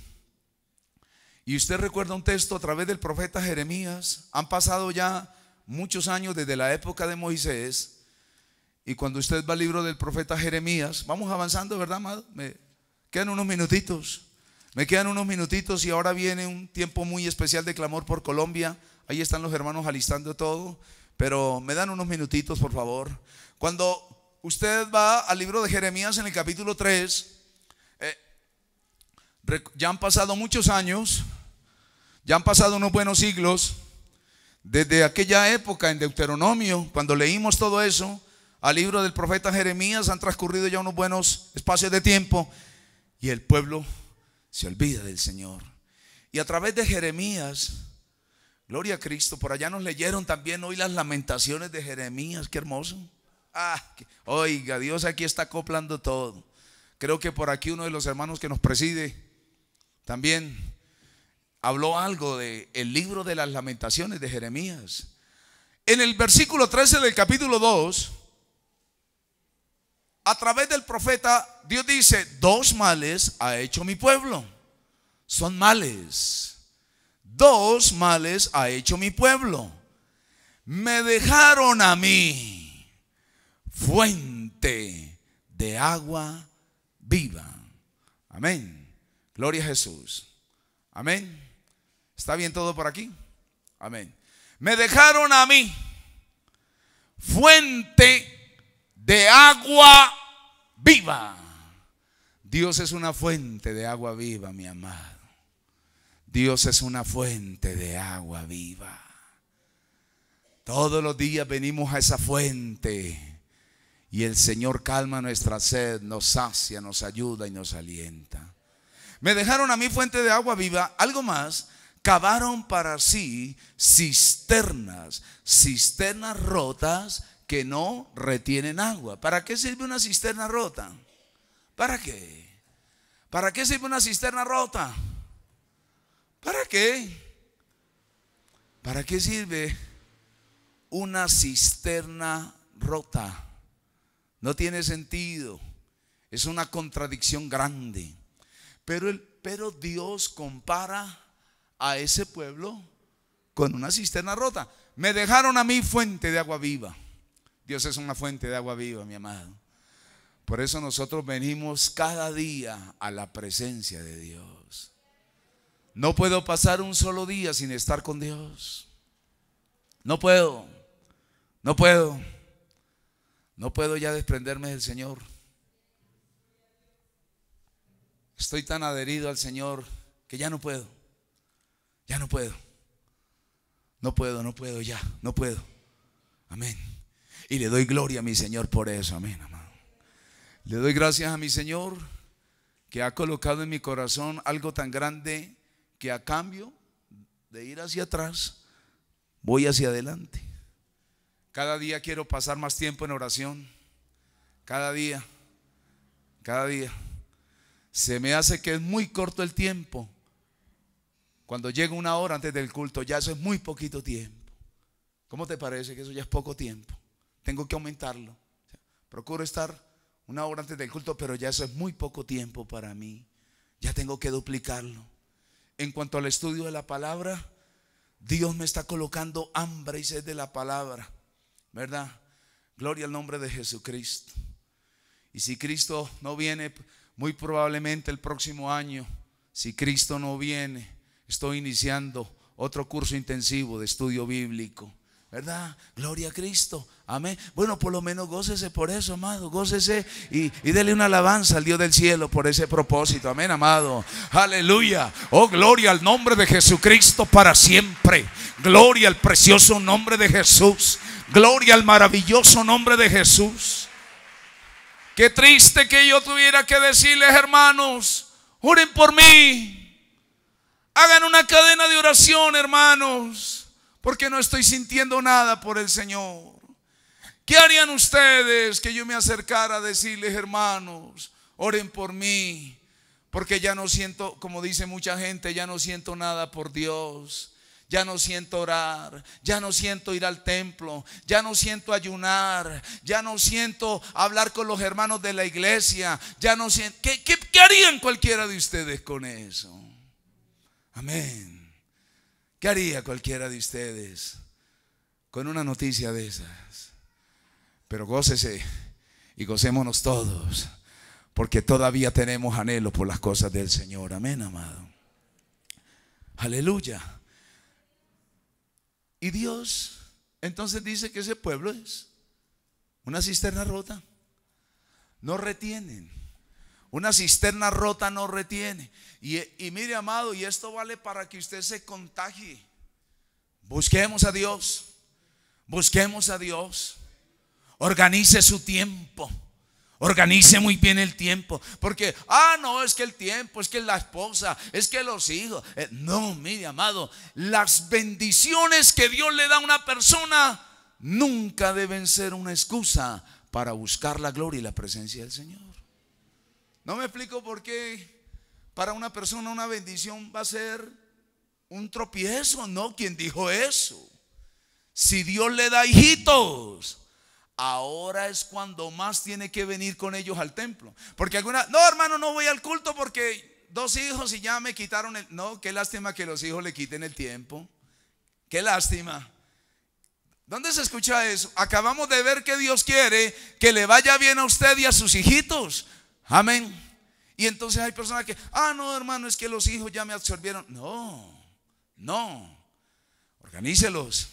Y usted recuerda un texto a través del profeta Jeremías. Han pasado ya muchos años desde la época de Moisés. Y cuando usted va al libro del profeta Jeremías, vamos avanzando, ¿verdad, amado? Me quedan unos minutitos. Me quedan unos minutitos y ahora viene un tiempo muy especial de clamor por Colombia. Ahí están los hermanos alistando todo, pero me dan unos minutitos, por favor. Cuando usted va al libro de Jeremías en el capítulo 3, ya han pasado muchos años, ya han pasado unos buenos siglos, desde aquella época en Deuteronomio, cuando leímos todo eso, al libro del profeta Jeremías han transcurrido ya unos buenos espacios de tiempo y el pueblo se olvida del Señor. Y a través de Jeremías, gloria a Cristo, por allá nos leyeron también hoy las lamentaciones de Jeremías, qué hermoso. Oiga, Dios aquí está acoplando todo. Creo que por aquí uno de los hermanos que nos preside también habló algo del libro de las lamentaciones de Jeremías. En el versículo 13 del capítulo 2, a través del profeta, Dios dice: dos males ha hecho mi pueblo. Son males. Dos males ha hecho mi pueblo. Me dejaron a mí fuente de agua viva. Amén. Gloria a Jesús. Amén. ¿Está bien todo por aquí? Amén. Me dejaron a mí fuente de agua viva. Dios es una fuente de agua viva, mi amado. Dios es una fuente de agua viva. Todos los días venimos a esa fuente y el Señor calma nuestra sed, nos sacia, nos ayuda y nos alienta. Me dejaron a mí fuente de agua viva. Algo más, cavaron para sí cisternas rotas que no retienen agua. ¿Para qué sirve una cisterna rota? ¿Para qué? ¿Para qué sirve una cisterna rota? ¿Para qué? ¿Para qué sirve una cisterna rota? No tiene sentido. Es una contradicción grande. Pero Dios compara a ese pueblo con una cisterna rota. Me dejaron a mí fuente de agua viva. Dios es una fuente de agua viva, mi amado. Por eso nosotros venimos cada día a la presencia de Dios. No puedo pasar un solo día sin estar con Dios. No puedo. No puedo. No puedo ya desprenderme del Señor. Estoy tan adherido al Señor que ya no puedo. Ya no puedo. No puedo ya. No puedo. Amén. Y le doy gloria a mi Señor por eso, amén, amado. Le doy gracias a mi Señor que ha colocado en mi corazón algo tan grande que a cambio de ir hacia atrás, voy hacia adelante. Cada día quiero pasar más tiempo en oración. Cada día. Se me hace que es muy corto el tiempo. Cuando llego una hora antes del culto, ya eso es muy poquito tiempo. ¿Cómo te parece que eso ya es poco tiempo? Tengo que aumentarlo. Procuro estar una hora antes del culto, pero ya eso es muy poco tiempo para mí. Ya tengo que duplicarlo. En cuanto al estudio de la palabra, Dios me está colocando hambre y sed de la palabra, ¿verdad? Gloria al nombre de Jesucristo. Y si Cristo no viene, muy probablemente el próximo año, si Cristo no viene, estoy iniciando otro curso intensivo de estudio bíblico, ¿verdad? Gloria a Cristo, amén. Bueno, por lo menos gócese por eso, amado. Gócese y dele una alabanza al Dios del cielo por ese propósito, amén, amado. Aleluya, oh gloria al nombre de Jesucristo para siempre. Gloria al precioso nombre de Jesús. Gloria al maravilloso nombre de Jesús. Qué triste que yo tuviera que decirles, hermanos, oren por mí. Hagan una cadena de oración, hermanos, porque no estoy sintiendo nada por el Señor. ¿Qué harían ustedes que yo me acercara a decirles, hermanos, oren por mí? Porque ya no siento, como dice mucha gente, ya no siento nada por Dios. Ya no siento orar, ya no siento ir al templo, ya no siento ayunar, ya no siento hablar con los hermanos de la iglesia, ya no siento. ¿Qué harían cualquiera de ustedes con eso? Amén. ¿Qué haría cualquiera de ustedes con una noticia de esas? Pero gócese y gocémonos todos, porque todavía tenemos anhelo por las cosas del Señor. Amén, amado. Aleluya. Y Dios entonces dice que ese pueblo es una cisterna rota. No retienen. Una cisterna rota no retiene. Y mire, amado, y esto vale para que usted se contagie. Busquemos a Dios. Busquemos a Dios. Organice su tiempo. Organice muy bien el tiempo. Porque, no, es que el tiempo, es que la esposa, es que los hijos. No, mire, amado, las bendiciones que Dios le da a una persona nunca deben ser una excusa para buscar la gloria y la presencia del Señor. No me explico por qué para una persona una bendición va a ser un tropiezo. No, ¿quién dijo eso? Si Dios le da hijitos, ahora es cuando más tiene que venir con ellos al templo. Porque no, hermano, no voy al culto porque dos hijos y ya me quitaron el... No, qué lástima que los hijos le quiten el tiempo. Qué lástima. ¿Dónde se escucha eso? Acabamos de ver que Dios quiere que le vaya bien a usted y a sus hijitos. Amén. Y entonces hay personas que, no, hermano, es que los hijos ya me absorbieron. No, no. Organícelos.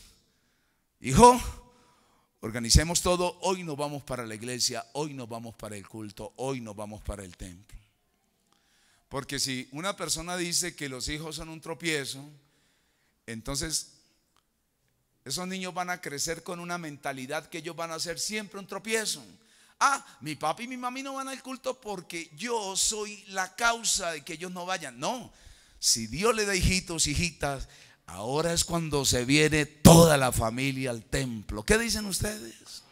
Hijo, organicemos todo. Hoy nos vamos para la iglesia, hoy nos vamos para el culto, hoy nos vamos para el templo. Porque si una persona dice que los hijos son un tropiezo, entonces esos niños van a crecer con una mentalidad que ellos van a ser siempre un tropiezo. Mi papi y mi mami no van al culto porque yo soy la causa de que ellos no vayan. No, si Dios le da hijitos, hijitas, ahora es cuando se viene toda la familia al templo. ¿Qué dicen ustedes?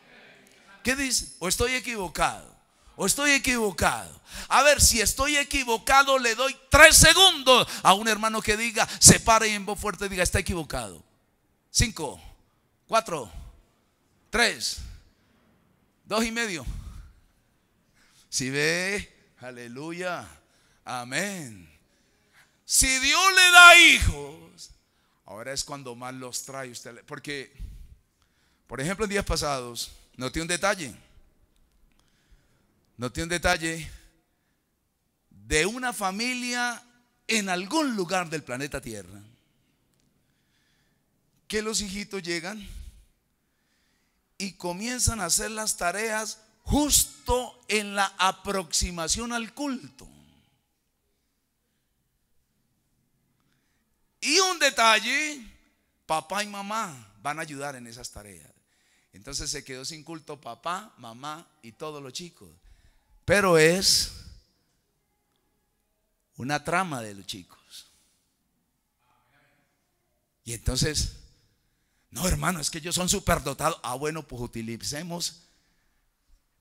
¿Qué dicen? ¿O estoy equivocado? ¿O estoy equivocado? A ver, si estoy equivocado, le doy 3 segundos a un hermano que diga, se pare y en voz fuerte diga, está equivocado. 5, 4, 3, 2 y medio. Si ve, aleluya, amén. Si Dios le da hijos, ahora es cuando más los trae usted. Porque, por ejemplo, en días pasados noté un detalle. Noté un detalle de una familia en algún lugar del planeta Tierra, que los hijitos llegan y comienzan a hacer las tareas justo en la aproximación al culto. Y un detalle, papá y mamá van a ayudar en esas tareas. Entonces se quedó sin culto papá, mamá y todos los chicos. Pero es una trama de los chicos. Y entonces, no, hermano, es que ellos son superdotados. Bueno, pues utilicemos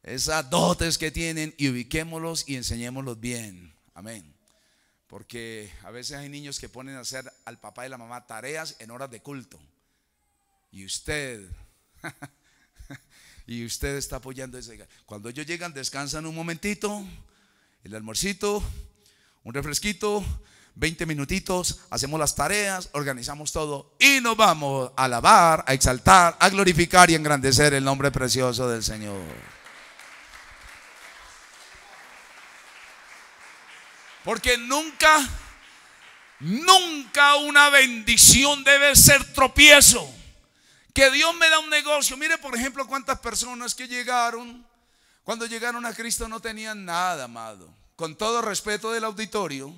esas dotes que tienen y ubiquémoslos y enseñémoslos bien. Amén. Porque a veces hay niños que ponen a hacer al papá y la mamá tareas en horas de culto. Y usted, y usted está apoyando eso. Cuando ellos llegan, descansan un momentito, el almuercito, un refresquito, 20 minutitos, hacemos las tareas, organizamos todo y nos vamos a alabar, a exaltar, a glorificar y engrandecer el nombre precioso del Señor. Porque nunca, nunca una bendición debe ser tropiezo. Que Dios me da un negocio. Mire, por ejemplo, cuántas personas que llegaron, cuando llegaron a Cristo no tenían nada, amado. Con todo respeto del auditorio,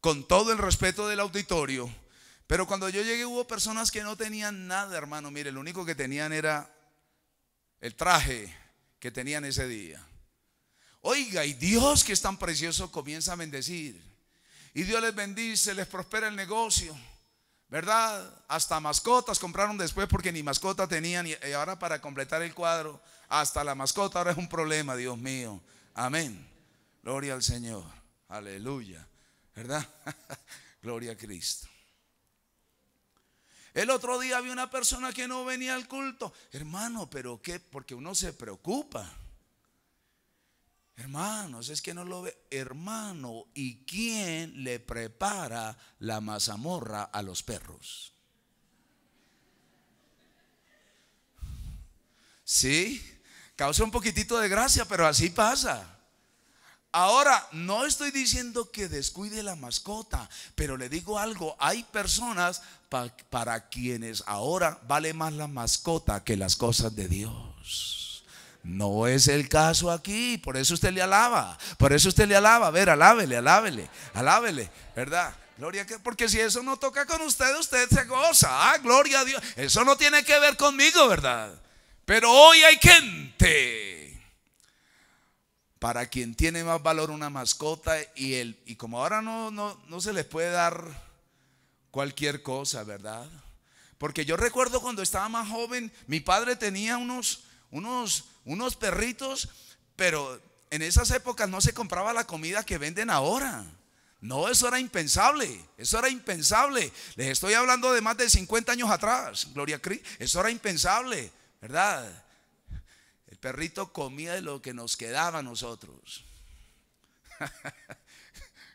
con todo el respeto del auditorio, pero cuando yo llegué hubo personas que no tenían nada, hermano. Mire, lo único que tenían era el traje que tenían ese día. Oiga, y Dios, que es tan precioso, comienza a bendecir. Y Dios les bendice, les prospera el negocio, ¿verdad? Hasta mascotas compraron después porque ni mascota tenían. Y ahora, para completar el cuadro, hasta la mascota ahora es un problema, Dios mío. Amén. Gloria al Señor. Aleluya. ¿Verdad? Gloria a Cristo. El otro día había una persona que no venía al culto. Hermano, ¿pero qué? Porque uno se preocupa. Hermanos, es que no lo ve. Hermano, ¿y quién le prepara la mazamorra a los perros? Sí, causa un poquitito de gracia, pero así pasa. Ahora, no estoy diciendo que descuide la mascota, pero le digo algo, hay personas para quienes ahora vale más la mascota que las cosas de Dios. No es el caso aquí, por eso usted le alaba, por eso usted le alaba. A ver, alábele, alábele, alábele, ¿verdad? Gloria a Dios, porque si eso no toca con usted, usted se goza. Ah, gloria a Dios, eso no tiene que ver conmigo, ¿verdad? Pero hoy hay gente para quien tiene más valor una mascota, y como ahora no se les puede dar cualquier cosa, ¿verdad? Porque yo recuerdo cuando estaba más joven, mi padre tenía unos perritos, pero en esas épocas no se compraba la comida que venden ahora. No, eso era impensable, eso era impensable. Les estoy hablando de más de 50 años atrás, gloria a Cristo. Eso era impensable, ¿verdad? El perrito comía de lo que nos quedaba a nosotros.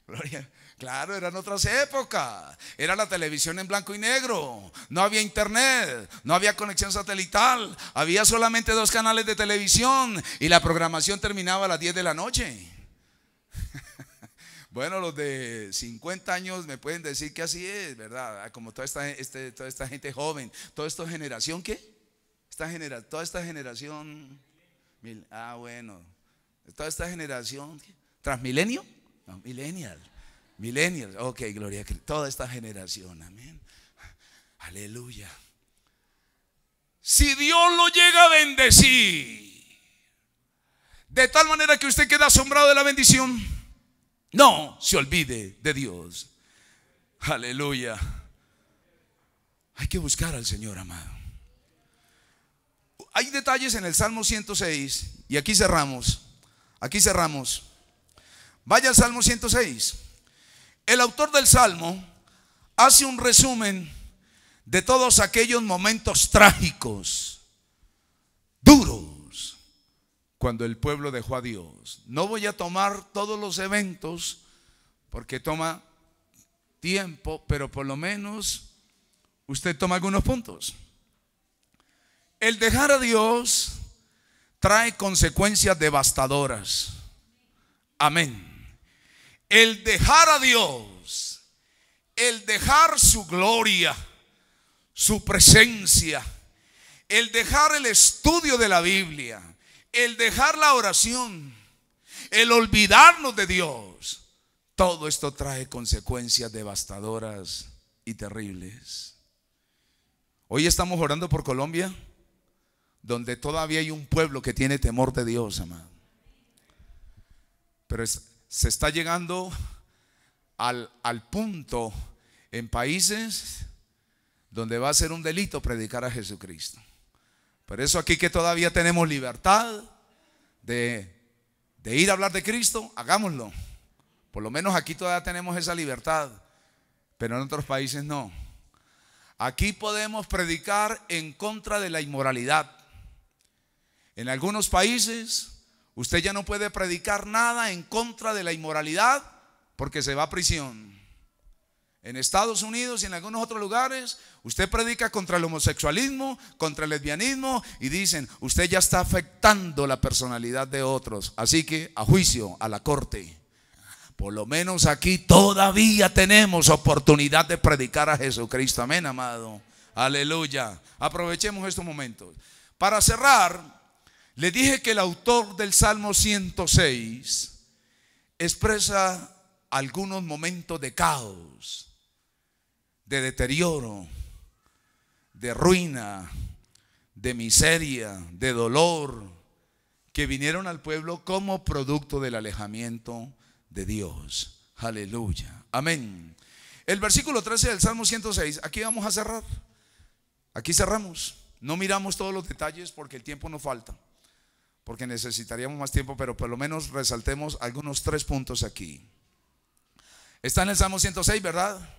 Gloria. Claro, eran otras épocas. Era la televisión en blanco y negro. No había internet, no había conexión satelital. Había solamente dos canales de televisión y la programación terminaba a las 10 de la noche. Bueno, los de 50 años me pueden decir que así es, ¿verdad? Como toda esta gente joven, toda esta generación, ¿qué? Toda esta generación, bueno, toda esta generación, ¿transmilenio? No, millennial, millennial, ok, gloria a Cristo, toda esta generación, amén, aleluya. Si Dios lo llega a bendecir, de tal manera que usted queda asombrado de la bendición, no se olvide de Dios, aleluya. Hay que buscar al Señor, amado. Hay detalles en el Salmo 106 y aquí cerramos, aquí cerramos. Vaya al Salmo 106. El autor del Salmo hace un resumen de todos aquellos momentos trágicos, duros, cuando el pueblo dejó a Dios. No voy a tomar todos los eventos porque toma tiempo, pero por lo menos usted toma algunos puntos. El dejar a Dios trae consecuencias devastadoras. Amén. El dejar a Dios, el dejar su gloria, su presencia, el dejar el estudio de la Biblia, el dejar la oración, el olvidarnos de Dios, todo esto trae consecuencias devastadoras y terribles. Hoy estamos orando por Colombia, donde todavía hay un pueblo que tiene temor de Dios, amado. Pero se está llegando al punto en países donde va a ser un delito predicar a Jesucristo. Por eso aquí que todavía tenemos libertad de ir a hablar de Cristo, hagámoslo. Por lo menos aquí todavía tenemos esa libertad, pero en otros países no. Aquí podemos predicar en contra de la inmoralidad. En algunos países usted ya no puede predicar nada en contra de la inmoralidad porque se va a prisión. En Estados Unidos y en algunos otros lugares usted predica contra el homosexualismo, contra el lesbianismo y dicen, usted ya está afectando la personalidad de otros, así que a juicio, a la corte. Por lo menos aquí todavía tenemos oportunidad de predicar a Jesucristo, amén, amado, aleluya. Aprovechemos estos momentos. Para cerrar, le dije que el autor del Salmo 106 expresa algunos momentos de caos, de deterioro, de ruina, de miseria, de dolor, que vinieron al pueblo como producto del alejamiento de Dios, aleluya, amén. El versículo 13 del Salmo 106, aquí vamos a cerrar, aquí cerramos. No miramos todos los detalles porque el tiempo nos falta, porque necesitaríamos más tiempo, pero por lo menos resaltemos algunos tres puntos aquí. Está en el Salmo 106, ¿verdad?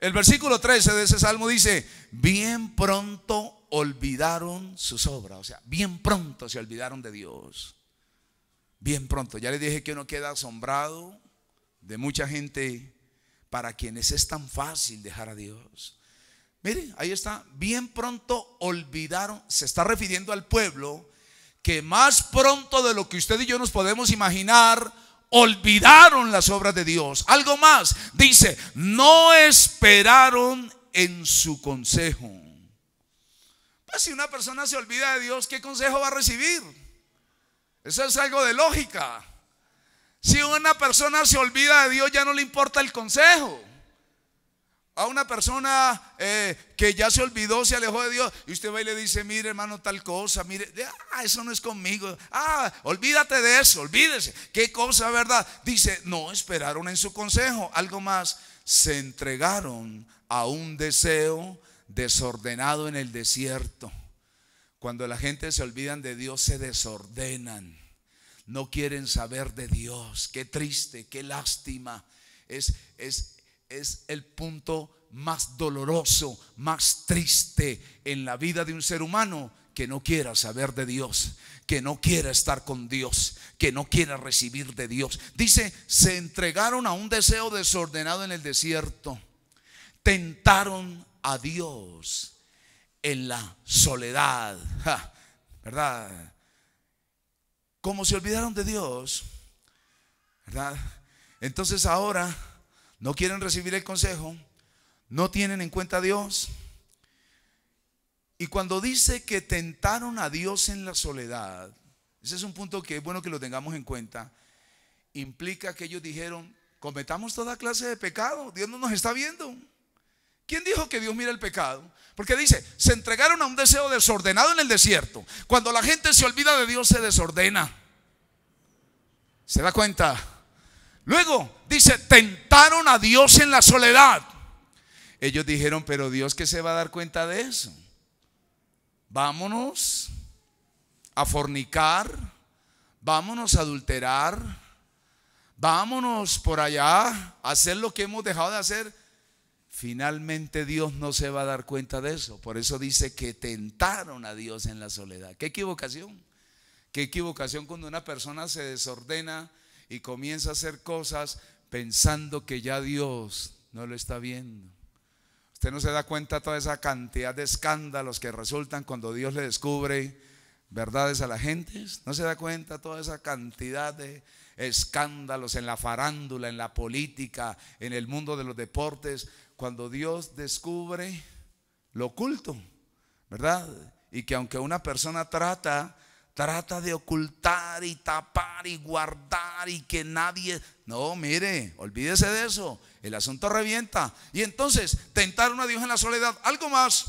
El versículo 13 de ese Salmo dice, bien pronto olvidaron sus obras. O sea, bien pronto se olvidaron de Dios. Bien pronto. Ya les dije que uno queda asombrado de mucha gente para quienes es tan fácil dejar a Dios. Mire, ahí está, bien pronto olvidaron. Se está refiriendo al pueblo que más pronto de lo que usted y yo nos podemos imaginar olvidaron las obras de Dios. Algo más, dice, no esperaron en su consejo. Pues si una persona se olvida de Dios, ¿qué consejo va a recibir? Eso es algo de lógica. Si una persona se olvida de Dios, ya no le importa el consejo. A una persona que ya se olvidó, se alejó de Dios, y usted va y le dice, mire hermano tal cosa, mire, eso no es conmigo, olvídate de eso, olvídese, qué cosa, verdad. Dice, no esperaron en su consejo. Algo más, se entregaron a un deseo desordenado en el desierto. Cuando la gente se olvidan de Dios, se desordenan, no quieren saber de Dios. Qué triste, qué lástima. Es el punto más doloroso, más triste en la vida de un ser humano, que no quiera saber de Dios, que no quiera estar con Dios, que no quiera recibir de Dios. Dice, se entregaron a un deseo desordenado en el desierto, tentaron a Dios en la soledad. ¿Verdad? Como se olvidaron de Dios, ¿verdad? Entonces ahora no quieren recibir el consejo, no tienen en cuenta a Dios. Y cuando dice que tentaron a Dios en la soledad, ese es un punto que es bueno que lo tengamos en cuenta. Implica que ellos dijeron, cometamos toda clase de pecado, Dios no nos está viendo. ¿Quién dijo que Dios mira el pecado? Porque dice, se entregaron a un deseo desordenado en el desierto. Cuando la gente se olvida de Dios, se desordena. ¿Se da cuenta? Luego dice, tentaron a Dios en la soledad. Ellos dijeron, pero Dios que se va a dar cuenta de eso. Vámonos a fornicar, vámonos a adulterar, vámonos por allá a hacer lo que hemos dejado de hacer. Finalmente Dios no se va a dar cuenta de eso. Por eso dice que tentaron a Dios en la soledad. Qué equivocación. Qué equivocación cuando una persona se desordena y comienza a hacer cosas pensando que ya Dios no lo está viendo. Usted no se da cuenta toda esa cantidad de escándalos que resultan cuando Dios le descubre verdades a la gente. No se da cuenta toda esa cantidad de escándalos en la farándula, en la política, en el mundo de los deportes, cuando Dios descubre lo oculto, ¿verdad? Y que aunque una persona trata de ocultar y tapar y guardar y que nadie, no, mire, olvídese de eso, el asunto revienta. Y entonces tentaron a Dios en la soledad. Algo más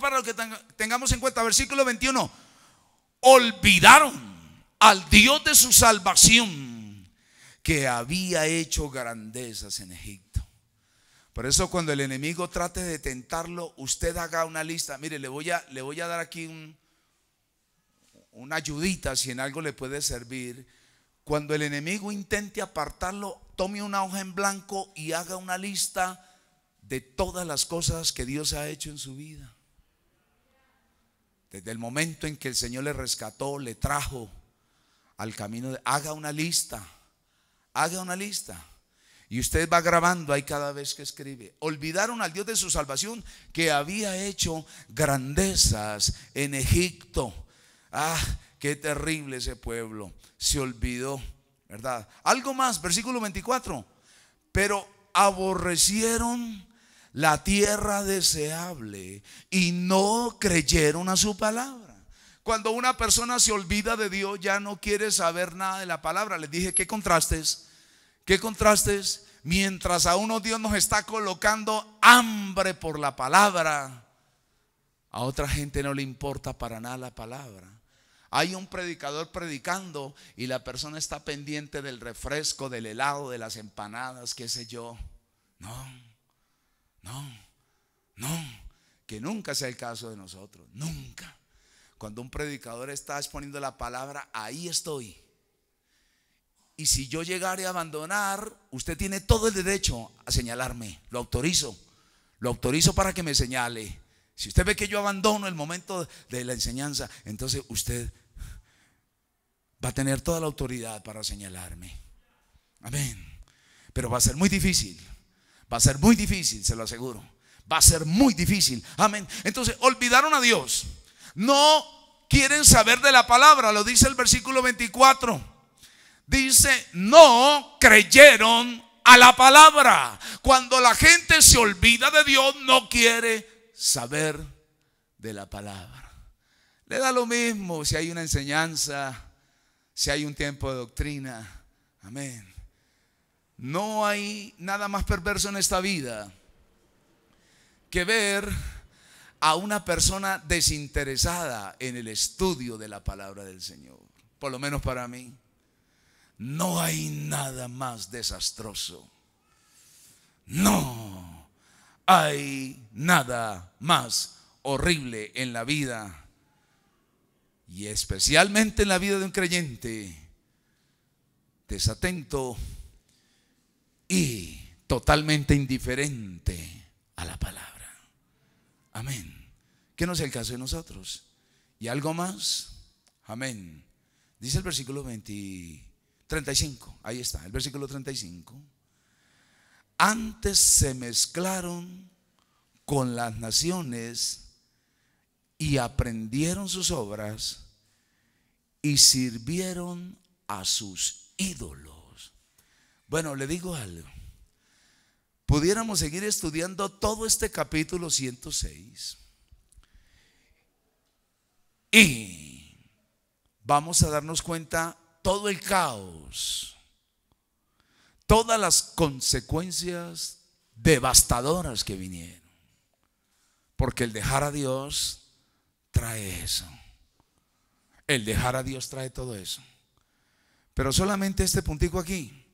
para lo que tengamos en cuenta, versículo 21, olvidaron al Dios de su salvación, que había hecho grandezas en Egipto. Por eso cuando el enemigo trate de tentarlo, usted haga una lista. Mire, le voy a dar aquí una ayudita, si en algo le puede servir. Cuando el enemigo intente apartarlo, tome una hoja en blanco y haga una lista de todas las cosas que Dios ha hecho en su vida, desde el momento en que el Señor le rescató, le trajo al camino de, haga una lista y usted va grabando ahí cada vez que escribe. Olvidaron al Dios de su salvación, que había hecho grandezas en Egipto. Ah, qué terrible ese pueblo, se olvidó, ¿verdad? Algo más, versículo 24, pero aborrecieron la tierra deseable y no creyeron a su palabra. Cuando una persona se olvida de Dios, ya no quiere saber nada de la palabra. Les dije, qué contrastes, qué contrastes. Mientras a unos Dios nos está colocando hambre por la palabra, a otra gente no le importa para nada la palabra. Hay un predicador predicando y la persona está pendiente del refresco, del helado, de las empanadas, qué sé yo. No, que nunca sea el caso de nosotros, nunca. Cuando un predicador está exponiendo la palabra, ahí estoy. Y si yo llegare a abandonar, usted tiene todo el derecho a señalarme. Lo autorizo para que me señale. Si usted ve que yo abandono el momento de la enseñanza, entonces usted va a tener toda la autoridad para señalarme. Amén. Pero va a ser muy difícil. Va a ser muy difícil, se lo aseguro. Va a ser muy difícil. Amén. Entonces olvidaron a Dios, no quieren saber de la palabra, lo dice el versículo 24. Dice, no creyeron a la palabra. Cuando la gente se olvida de Dios, no quiere saber de la palabra. Le da lo mismo si hay una enseñanza, si hay un tiempo de doctrina. Amén. No hay nada más perverso en esta vida que ver a una persona desinteresada en el estudio de la palabra del Señor. Por lo menos para mí, no hay nada más desastroso. No hay nada más horrible en la vida, y especialmente en la vida de un creyente desatento y totalmente indiferente a la palabra. Amén. Que no es el caso de nosotros. Y algo más. Amén. Dice el versículo 35, ahí está, el versículo 35. Antes se mezclaron con las naciones y aprendieron sus obras y sirvieron a sus ídolos. Bueno, le digo algo. Pudiéramos seguir estudiando todo este capítulo 106. Y vamos a darnos cuenta todo el caos, todas las consecuencias devastadoras que vinieron, porque el dejar a Dios trae eso, el dejar a Dios trae todo eso. Pero solamente este puntico aquí,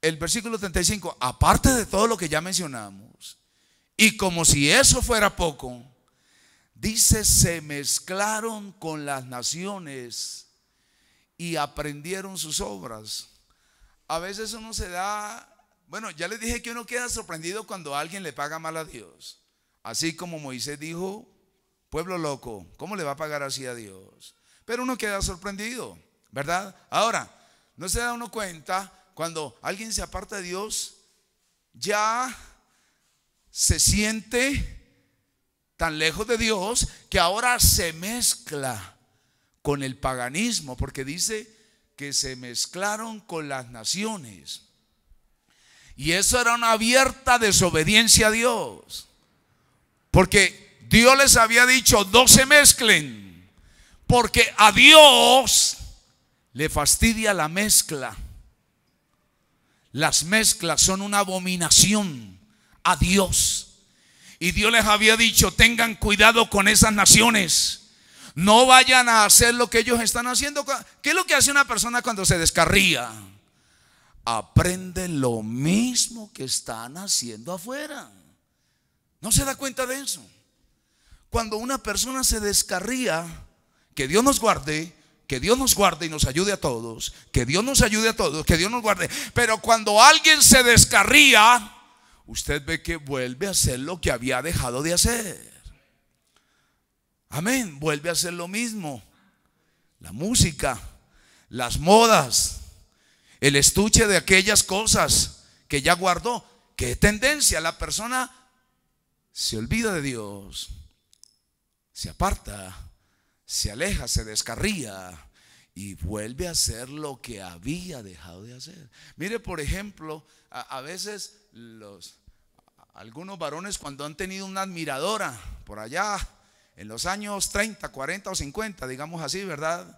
el versículo 35, aparte de todo lo que ya mencionamos, y como si eso fuera poco, dice, se mezclaron con las naciones y aprendieron sus obras. A veces uno se da, bueno, ya les dije que uno queda sorprendido cuando alguien le paga mal a Dios. Así como Moisés dijo, pueblo loco, ¿cómo le va a pagar así a Dios? Pero uno queda sorprendido, ¿verdad? Ahora, no se da uno cuenta cuando alguien se aparta de Dios, ya se siente tan lejos de Dios que ahora se mezcla con el paganismo, porque dice que se mezclaron con las naciones, y eso era una abierta desobediencia a Dios, porque Dios les había dicho no se mezclen, porque a Dios le fastidia la mezcla. Las mezclas son una abominación a Dios, y Dios les había dicho tengan cuidado con esas naciones. No vayan a hacer lo que ellos están haciendo. ¿Qué es lo que hace una persona cuando se descarría? Aprende lo mismo que están haciendo afuera. No se da cuenta de eso. Cuando una persona se descarría, que Dios nos guarde, que Dios nos guarde y nos ayude a todos, que Dios nos ayude a todos, que Dios nos guarde. Pero cuando alguien se descarría, usted ve que vuelve a hacer lo que había dejado de hacer. Amén, vuelve a hacer lo mismo. La música, las modas, el estuche de aquellas cosas que ya guardó. ¿Qué tendencia? La persona se olvida de Dios, se aparta, se aleja, se descarría y vuelve a hacer lo que había dejado de hacer. Mire, por ejemplo, a veces algunos varones cuando han tenido una admiradora por allá en los años 30, 40 o 50, digamos así, ¿verdad?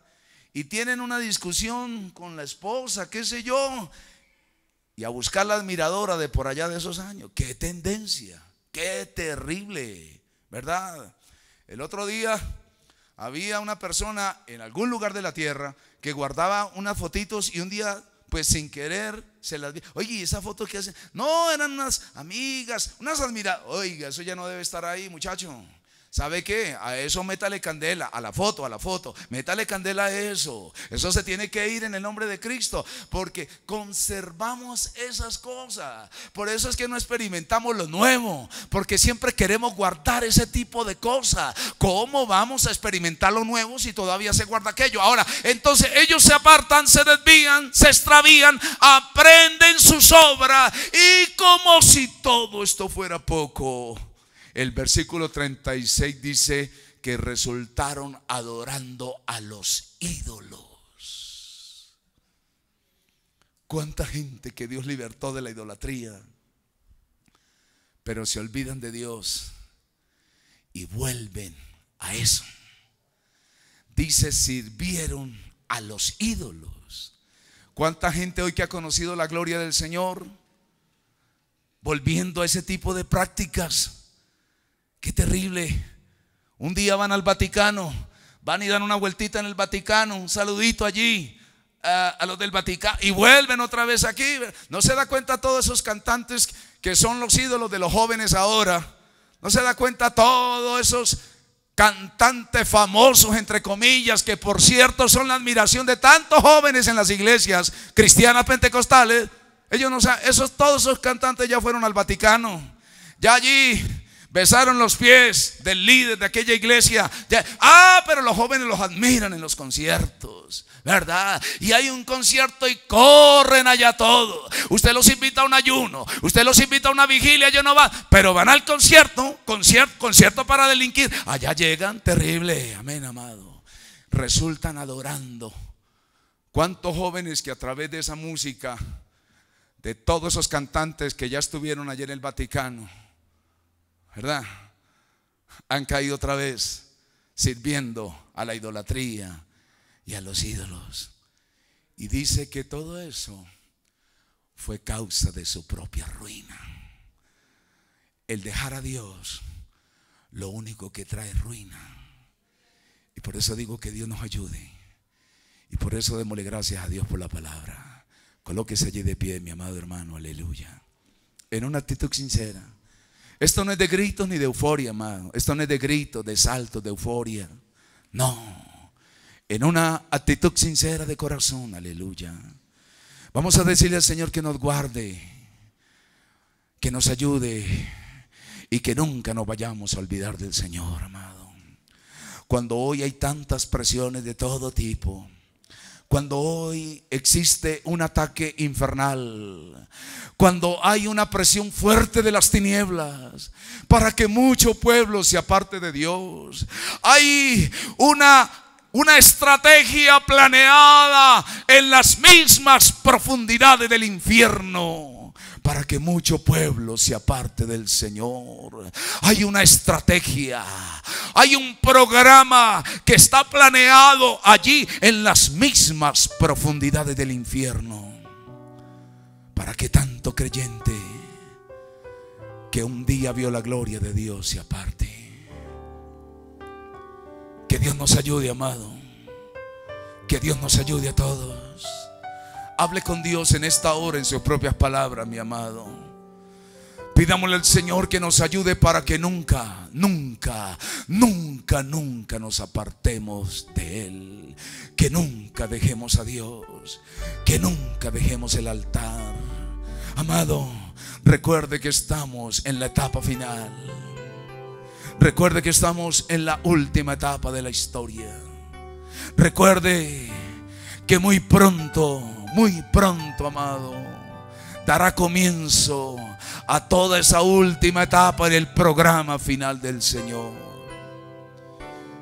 Y tienen una discusión con la esposa, qué sé yo, y a buscar la admiradora de por allá de esos años. ¡Qué tendencia! ¡Qué terrible! ¿Verdad? El otro día había una persona en algún lugar de la tierra que guardaba unas fotitos y un día, pues sin querer, se las vi. Oye, ¿y esas fotos qué hacen? No, eran unas amigas, unas admiradoras. Oiga, eso ya no debe estar ahí, muchacho. ¿Sabe qué? A eso métale candela, a la foto, métale candela a eso. Eso se tiene que ir en el nombre de Cristo, porque conservamos esas cosas. Por eso es que no experimentamos lo nuevo, porque siempre queremos guardar ese tipo de cosas. ¿Cómo vamos a experimentar lo nuevo si todavía se guarda aquello? Ahora, entonces ellos se apartan, se desvían, se extravían, aprenden sus obras, y como si todo esto fuera poco, el versículo 36 dice que resultaron adorando a los ídolos. Cuánta gente que Dios libertó de la idolatría, pero se olvidan de Dios y vuelven a eso. Dice, sirvieron a los ídolos. Cuánta gente hoy que ha conocido la gloria del Señor, volviendo a ese tipo de prácticas. Qué terrible. Un día van al Vaticano, van y dan una vueltita en el Vaticano, un saludito allí a los del Vaticano, y vuelven otra vez aquí. No se da cuenta todos esos cantantes que son los ídolos de los jóvenes ahora. No se da cuenta todos esos cantantes famosos, entre comillas, que por cierto son la admiración de tantos jóvenes en las iglesias cristianas pentecostales. Ellos no saben, todos esos cantantes ya fueron al Vaticano, ya allí besaron los pies del líder de aquella iglesia. Pero los jóvenes los admiran en los conciertos, ¿verdad? Y hay un concierto y corren allá todos. Usted los invita a un ayuno, usted los invita a una vigilia, ellos no van, pero van al concierto, concierto para delinquir. Allá llegan, terrible, amén, amado. Resultan adorando. ¿Cuántos jóvenes que a través de esa música, de todos esos cantantes que ya estuvieron ayer en el Vaticano, ¿verdad?, han caído otra vez sirviendo a la idolatría y a los ídolos? Y dice que todo eso fue causa de su propia ruina. El dejar a Dios, lo único que trae ruina. Y por eso digo que Dios nos ayude. Y por eso démosle gracias a Dios por la palabra. Colóquese allí de pie, mi amado hermano, aleluya, en una actitud sincera. Esto no es de gritos ni de euforia, amado. Esto no es de gritos, de saltos, de euforia. No, en una actitud sincera de corazón, aleluya. Vamos a decirle al Señor que nos guarde, que nos ayude y que nunca nos vayamos a olvidar del Señor, amado. Cuando hoy hay tantas presiones de todo tipo, cuando hoy existe un ataque infernal, cuando hay una presión fuerte de las tinieblas para que mucho pueblo se aparte de Dios, hay una estrategia planeada en las mismas profundidades del infierno para que mucho pueblo se aparte del Señor. Hay una estrategia, hay un programa que está planeado allí en las mismas profundidades del infierno para que tanto creyente que un día vio la gloria de Dios se aparte. Que Dios nos ayude, amado. Que Dios nos ayude a todos. Hable con Dios en esta hora, en sus propias palabras, mi amado. Pidámosle al Señor que nos ayude para que nunca, nunca, nunca, nunca nos apartemos de Él. Que nunca dejemos a Dios, que nunca dejemos el altar. Amado, recuerde que estamos en la etapa final. Recuerde que estamos en la última etapa de la historia. Recuerde que muy pronto, muy pronto, amado, dará comienzo a toda esa última etapa del programa final del Señor.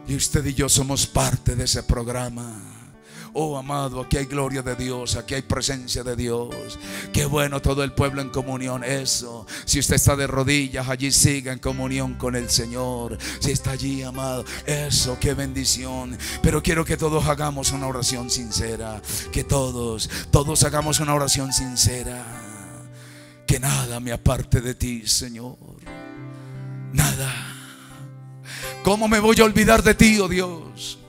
Y usted y yo somos parte de ese programa. Oh, amado, aquí hay gloria de Dios, aquí hay presencia de Dios. Qué bueno, todo el pueblo en comunión. Eso, si usted está de rodillas, allí siga en comunión con el Señor. Si está allí, amado, eso, qué bendición. Pero quiero que todos hagamos una oración sincera. Que todos hagamos una oración sincera. Que nada me aparte de ti, Señor. Nada. ¿Cómo me voy a olvidar de ti, oh Dios?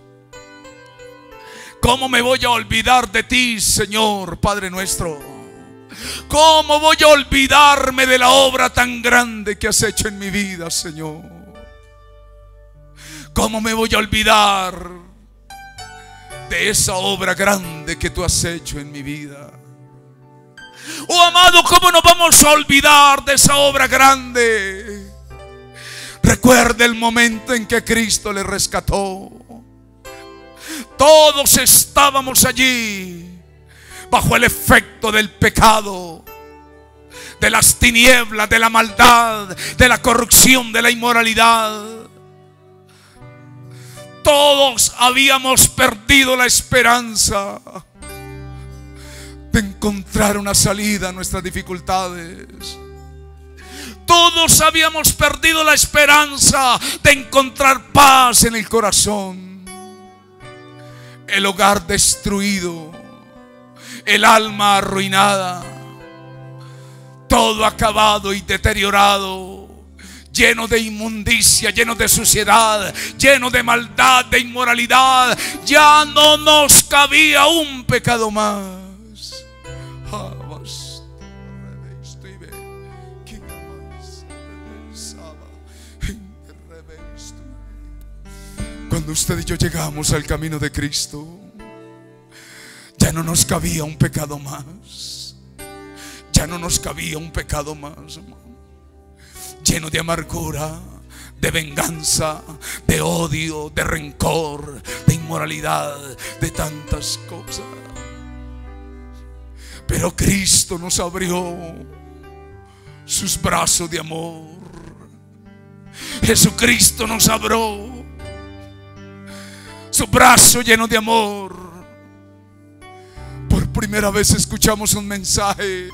¿Cómo me voy a olvidar de ti, Señor, Padre nuestro? ¿Cómo voy a olvidarme de la obra tan grande que has hecho en mi vida, Señor? ¿Cómo me voy a olvidar de esa obra grande que tú has hecho en mi vida? Oh, amado, ¿cómo nos vamos a olvidar de esa obra grande? Recuerda el momento en que Cristo le rescató. Todos estábamos allí bajo el efecto del pecado, de las tinieblas, de la maldad, de la corrupción, de la inmoralidad. Todos habíamos perdido la esperanza. de encontrar una salida a nuestras dificultades. Todos habíamos perdido la esperanza de encontrar paz en el corazón. El hogar destruido, el alma arruinada, todo acabado y deteriorado, lleno de inmundicia, lleno de suciedad, lleno de maldad, de inmoralidad. Ya no nos cabía un pecado más. Cuando usted y yo llegamos al camino de Cristo, ya no nos cabía un pecado más. Ya no nos cabía un pecado más, hermano. Lleno de amargura, de venganza, de odio, de rencor, de inmoralidad, de tantas cosas. Pero Cristo nos abrió sus brazos de amor. Jesucristo nos abrió su brazo lleno de amor. Por primera vez escuchamos un mensaje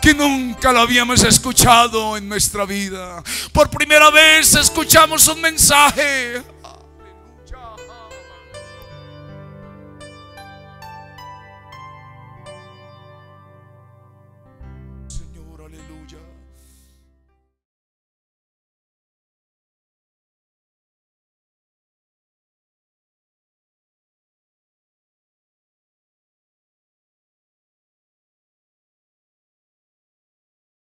que nunca lo habíamos escuchado en nuestra vida. Por primera vez escuchamos un mensaje